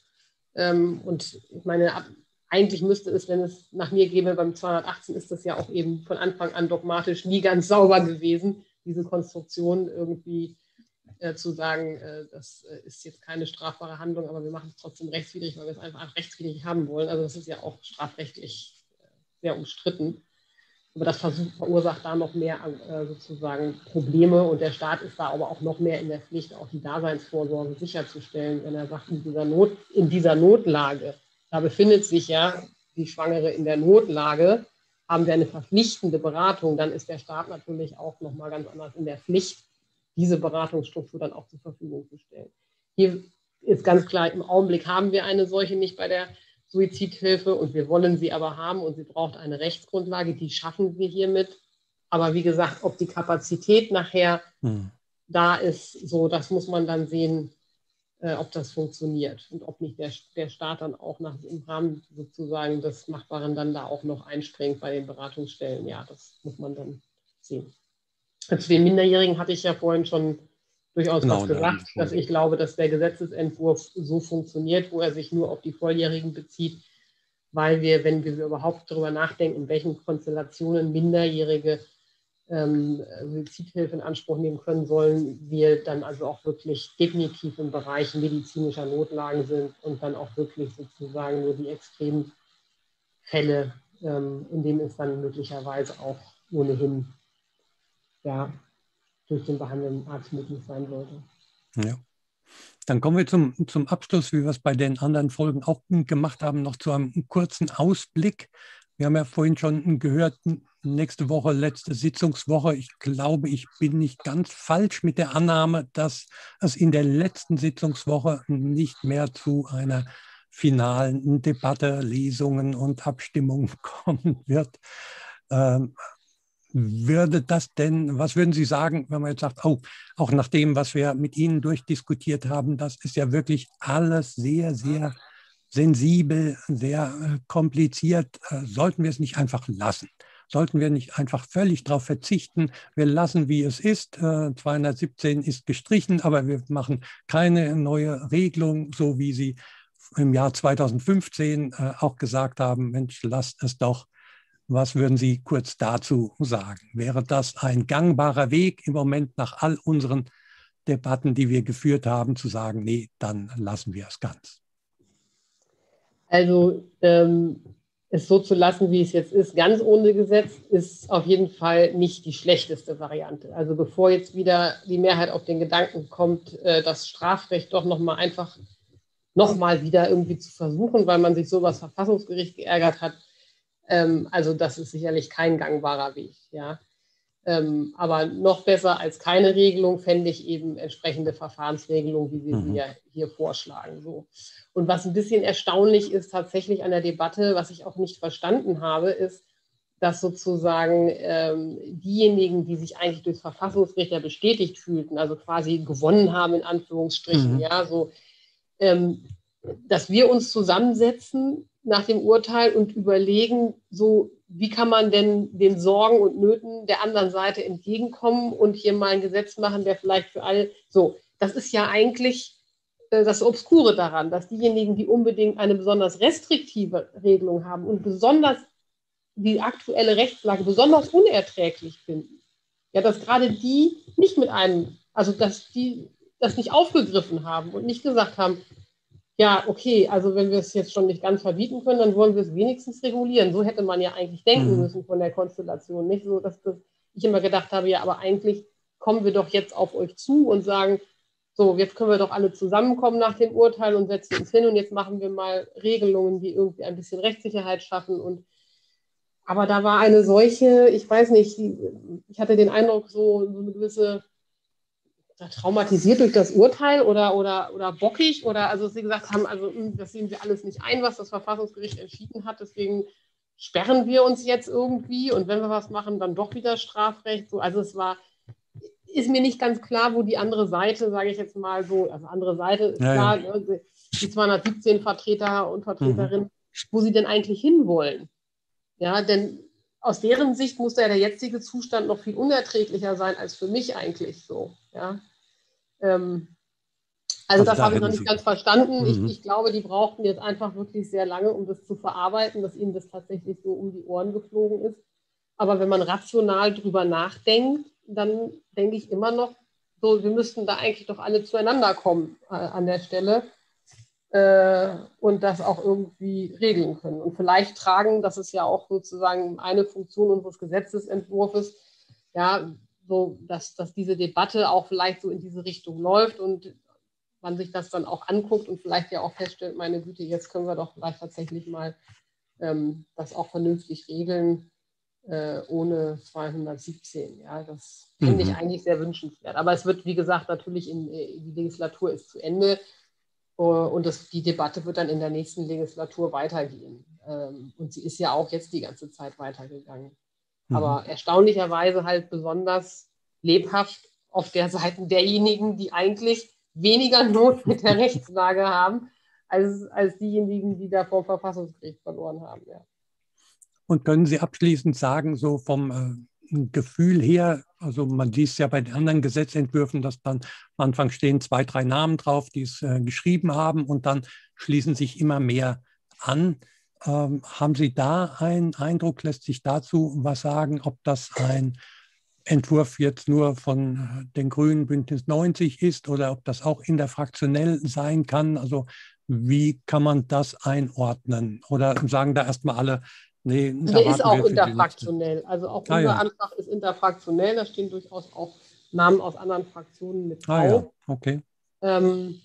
ähm, und ich meine, ab, eigentlich müsste es, wenn es nach mir gäbe, beim zweihundertachtzehn ist das ja auch eben von Anfang an dogmatisch nie ganz sauber gewesen, diese Konstruktion irgendwie Äh, zu sagen, äh, das äh, ist jetzt keine strafbare Handlung, aber wir machen es trotzdem rechtswidrig, weil wir es einfach rechtswidrig haben wollen. Also das ist ja auch strafrechtlich äh, sehr umstritten. Aber das versucht, verursacht da noch mehr äh, sozusagen Probleme, und der Staat ist da aber auch noch mehr in der Pflicht, auch die Daseinsvorsorge sicherzustellen, wenn er sagt, in dieser, Not, in dieser Notlage, da befindet sich ja die Schwangere in der Notlage, haben wir eine verpflichtende Beratung, dann ist der Staat natürlich auch nochmal ganz anders in der Pflicht, diese Beratungsstruktur dann auch zur Verfügung zu stellen. Hier ist ganz klar, im Augenblick haben wir eine solche nicht bei der Suizidhilfe, und wir wollen sie aber haben, und sie braucht eine Rechtsgrundlage, die schaffen wir hiermit. Aber wie gesagt, ob die Kapazität nachher hm. da ist, so, das muss man dann sehen, äh, ob das funktioniert und ob nicht der, der Staat dann auch nach, im Rahmen sozusagen des Machbaren dann da auch noch einspringt bei den Beratungsstellen. Ja, das muss man dann sehen. Zu den Minderjährigen hatte ich ja vorhin schon durchaus genau, was gesagt, ja, dass ich glaube, dass der Gesetzesentwurf so funktioniert, wo er sich nur auf die Volljährigen bezieht, weil wir, wenn wir überhaupt darüber nachdenken, in welchen Konstellationen Minderjährige ähm, Suizidhilfe in Anspruch nehmen können sollen, wir dann also auch wirklich definitiv im Bereich medizinischer Notlagen sind und dann auch wirklich sozusagen nur die extremen Fälle, ähm, in denen es dann möglicherweise auch ohnehin ja, durch den behandelnden Arzt möglich sein sollte. Ja. Dann kommen wir zum, zum Abschluss, wie wir es bei den anderen Folgen auch gemacht haben, noch zu einem kurzen Ausblick. Wir haben ja vorhin schon gehört, nächste Woche, letzte Sitzungswoche. Ich glaube, ich bin nicht ganz falsch mit der Annahme, dass es in der letzten Sitzungswoche nicht mehr zu einer finalen Debatte, Lesungen und Abstimmungen kommen wird. Ähm, Würde das denn, was würden Sie sagen, wenn man jetzt sagt, oh, auch nach dem, was wir mit Ihnen durchdiskutiert haben, das ist ja wirklich alles sehr, sehr sensibel, sehr kompliziert. Sollten wir es nicht einfach lassen? Sollten wir nicht einfach völlig darauf verzichten? Wir lassen, wie es ist. zweihundertsiebzehn ist gestrichen, aber wir machen keine neue Regelung, so wie Sie im Jahr zweitausendfünfzehn auch gesagt haben, Mensch, lasst es doch. Was würden Sie kurz dazu sagen? Wäre das ein gangbarer Weg im Moment nach all unseren Debatten, die wir geführt haben, zu sagen, nee, dann lassen wir es ganz? Also ähm, es so zu lassen, wie es jetzt ist, ganz ohne Gesetz, ist auf jeden Fall nicht die schlechteste Variante. Also bevor jetzt wieder die Mehrheit auf den Gedanken kommt, äh, das Strafrecht doch nochmal einfach, nochmal wieder irgendwie zu versuchen, weil man sich so über das Verfassungsgericht geärgert hat, also das ist sicherlich kein gangbarer Weg, ja. Aber noch besser als keine Regelung fände ich eben entsprechende Verfahrensregelungen, wie wir mhm. sie ja hier vorschlagen. So. Und was ein bisschen erstaunlich ist tatsächlich an der Debatte, was ich auch nicht verstanden habe, ist, dass sozusagen ähm, diejenigen, die sich eigentlich durchs Verfassungsgericht ja bestätigt fühlten, also quasi gewonnen haben in Anführungsstrichen, mhm. ja, so, ähm, dass wir uns zusammensetzen nach dem Urteil und überlegen, so wie kann man denn den Sorgen und Nöten der anderen Seite entgegenkommen und hier mal ein Gesetz machen, der vielleicht für alle, so, das ist ja eigentlich das Obskure daran, dass diejenigen, die unbedingt eine besonders restriktive Regelung haben und besonders die aktuelle Rechtslage besonders unerträglich finden, ja, dass gerade die nicht mit einem, also dass die das nicht aufgegriffen haben und nicht gesagt haben, ja, okay, also wenn wir es jetzt schon nicht ganz verbieten können, dann wollen wir es wenigstens regulieren. So hätte man ja eigentlich denken müssen von der Konstellation, nicht so, dass das, ich immer gedacht habe, ja, aber eigentlich kommen wir doch jetzt auf euch zu und sagen, so, jetzt können wir doch alle zusammenkommen nach dem Urteil und setzen uns hin und jetzt machen wir mal Regelungen, die irgendwie ein bisschen Rechtssicherheit schaffen. Und aber da war eine solche, ich weiß nicht, ich hatte den Eindruck, so, so eine gewisse, traumatisiert durch das Urteil oder, oder, oder bockig oder, also sie gesagt haben, also das sehen wir alles nicht ein, was das Verfassungsgericht entschieden hat, deswegen sperren wir uns jetzt irgendwie und wenn wir was machen, dann doch wieder Strafrecht. So, also es war... ist mir nicht ganz klar, wo die andere Seite, sage ich jetzt mal so, also andere Seite ist ja, klar, ja. Die zweihundertsiebzehn Vertreter und Vertreterinnen, mhm. wo sie denn eigentlich hinwollen. Ja, denn aus deren Sicht muss ja der jetzige Zustand noch viel unerträglicher sein als für mich eigentlich so. Ja. Ähm, also, also das da habe ich noch nicht ganz verstanden. Mhm. Ich, ich glaube, die brauchten jetzt einfach wirklich sehr lange, um das zu verarbeiten, dass ihnen das tatsächlich so um die Ohren geflogen ist. Aber wenn man rational drüber nachdenkt, dann denke ich immer noch, so, wir müssten da eigentlich doch alle zueinander kommen äh, an der Stelle äh, und das auch irgendwie regeln können. Und vielleicht tragen, das ist ja auch sozusagen eine Funktion unseres Gesetzesentwurfs, ja, so, dass, dass diese Debatte auch vielleicht so in diese Richtung läuft und man sich das dann auch anguckt und vielleicht ja auch feststellt, meine Güte, jetzt können wir doch vielleicht tatsächlich mal ähm, das auch vernünftig regeln. Äh, ohne zweihundertsiebzehn. Ja, das finde mhm. ich eigentlich sehr wünschenswert. Aber es wird, wie gesagt, natürlich in, die Legislatur ist zu Ende äh, und das, die Debatte wird dann in der nächsten Legislatur weitergehen. Ähm, und sie ist ja auch jetzt die ganze Zeit weitergegangen. Mhm. Aber erstaunlicherweise halt besonders lebhaft auf der Seite derjenigen, die eigentlich weniger Not mit der Rechtslage haben, als, als diejenigen, die da vor dem Verfassungsgericht verloren haben. Ja. Und können Sie abschließend sagen, so vom äh, Gefühl her, also man sieht es ja bei den anderen Gesetzentwürfen, dass dann am Anfang stehen zwei, drei Namen drauf, die es äh, geschrieben haben und dann schließen sich immer mehr an. Ähm, haben Sie da einen Eindruck, lässt sich dazu was sagen, ob das ein Entwurf jetzt nur von den Grünen Bündnis neunzig ist oder ob das auch interfraktionell sein kann? Also wie kann man das einordnen? Oder sagen da erstmal alle, nee, der ist auch interfraktionell. Also auch ah, unser ja. Antrag ist interfraktionell. Da stehen durchaus auch Namen aus anderen Fraktionen mit drauf. Ah, ja. Okay. Ähm,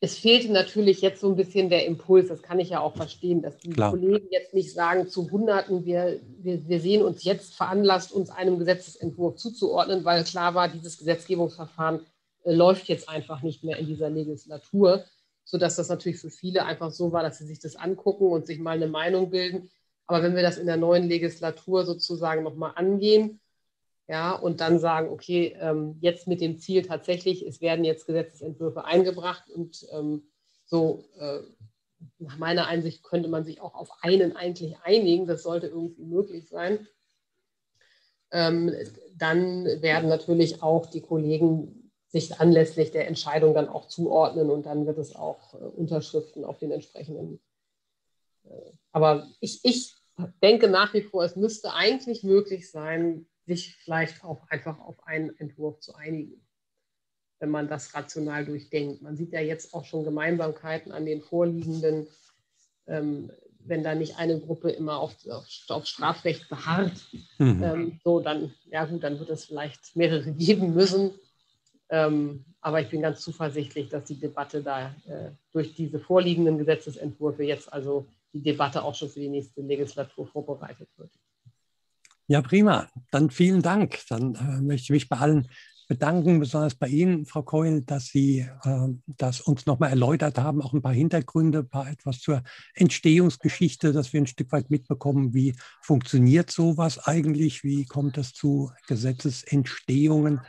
es fehlte natürlich jetzt so ein bisschen der Impuls. Das kann ich ja auch verstehen, dass die Klar. Kollegen jetzt nicht sagen, zu Hunderten, wir, wir, wir sehen uns jetzt veranlasst, uns einem Gesetzesentwurf zuzuordnen, weil klar war, dieses Gesetzgebungsverfahren äh, läuft jetzt einfach nicht mehr in dieser Legislatur. Sodass das natürlich für viele einfach so war, dass sie sich das angucken und sich mal eine Meinung bilden. Aber wenn wir das in der neuen Legislatur sozusagen nochmal angehen, ja, und dann sagen, okay, ähm, jetzt mit dem Ziel tatsächlich, es werden jetzt Gesetzesentwürfe eingebracht und ähm, so, äh, nach meiner Einsicht könnte man sich auch auf einen eigentlich einigen, das sollte irgendwie möglich sein, ähm, dann werden natürlich auch die Kollegen sich anlässlich der Entscheidung dann auch zuordnen und dann wird es auch äh, Unterschriften auf den entsprechenden. Äh, aber ich, ich denke nach wie vor, es müsste eigentlich möglich sein, sich vielleicht auch einfach auf einen Entwurf zu einigen, wenn man das rational durchdenkt. Man sieht ja jetzt auch schon Gemeinsamkeiten an den vorliegenden, ähm, wenn da nicht eine Gruppe immer auf, auf, auf Strafrecht beharrt, mhm. ähm, so dann, ja gut, dann wird es vielleicht mehrere geben müssen. Ähm, aber ich bin ganz zuversichtlich, dass die Debatte da äh, durch diese vorliegenden Gesetzesentwürfe jetzt also die Debatte auch schon für die nächste Legislatur vorbereitet wird. Ja, prima. Dann vielen Dank. Dann äh, möchte ich mich bei allen bedanken, besonders bei Ihnen, Frau Keul, dass Sie äh, das uns nochmal erläutert haben, auch ein paar Hintergründe, ein paar etwas zur Entstehungsgeschichte, dass wir ein Stück weit mitbekommen, wie funktioniert sowas eigentlich, wie kommt es zu Gesetzesentstehungen.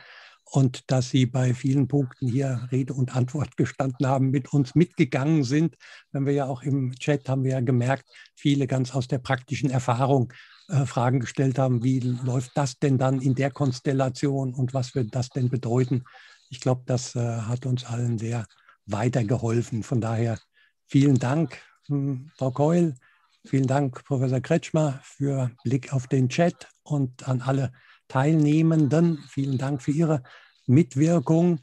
Und dass Sie bei vielen Punkten hier Rede und Antwort gestanden haben, mit uns mitgegangen sind. Wenn wir ja auch im Chat haben wir ja gemerkt, viele ganz aus der praktischen Erfahrung äh, Fragen gestellt haben, wie läuft das denn dann in der Konstellation und was wird das denn bedeuten? Ich glaube, das äh, hat uns allen sehr weitergeholfen. Von daher vielen Dank, Frau Keul, vielen Dank, Professor Kretschmer, für Blick auf den Chat und an alle Teilnehmenden. Vielen Dank für Ihre Mitwirkung.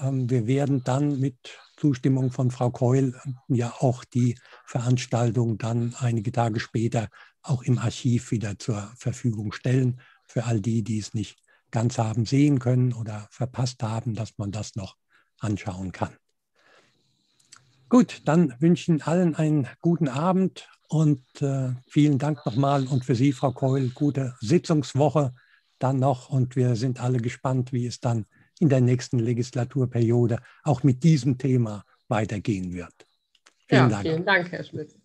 Wir werden dann mit Zustimmung von Frau Keul ja auch die Veranstaltung dann einige Tage später auch im Archiv wieder zur Verfügung stellen, für all die, die es nicht ganz haben sehen können oder verpasst haben, dass man das noch anschauen kann. Gut, dann wünsche ich allen einen guten Abend und äh, vielen Dank nochmal und für Sie, Frau Keul, gute Sitzungswoche dann noch, und wir sind alle gespannt, wie es dann in der nächsten Legislaturperiode auch mit diesem Thema weitergehen wird. Vielen ja, Dank. Vielen Dank, Herr Schmidt.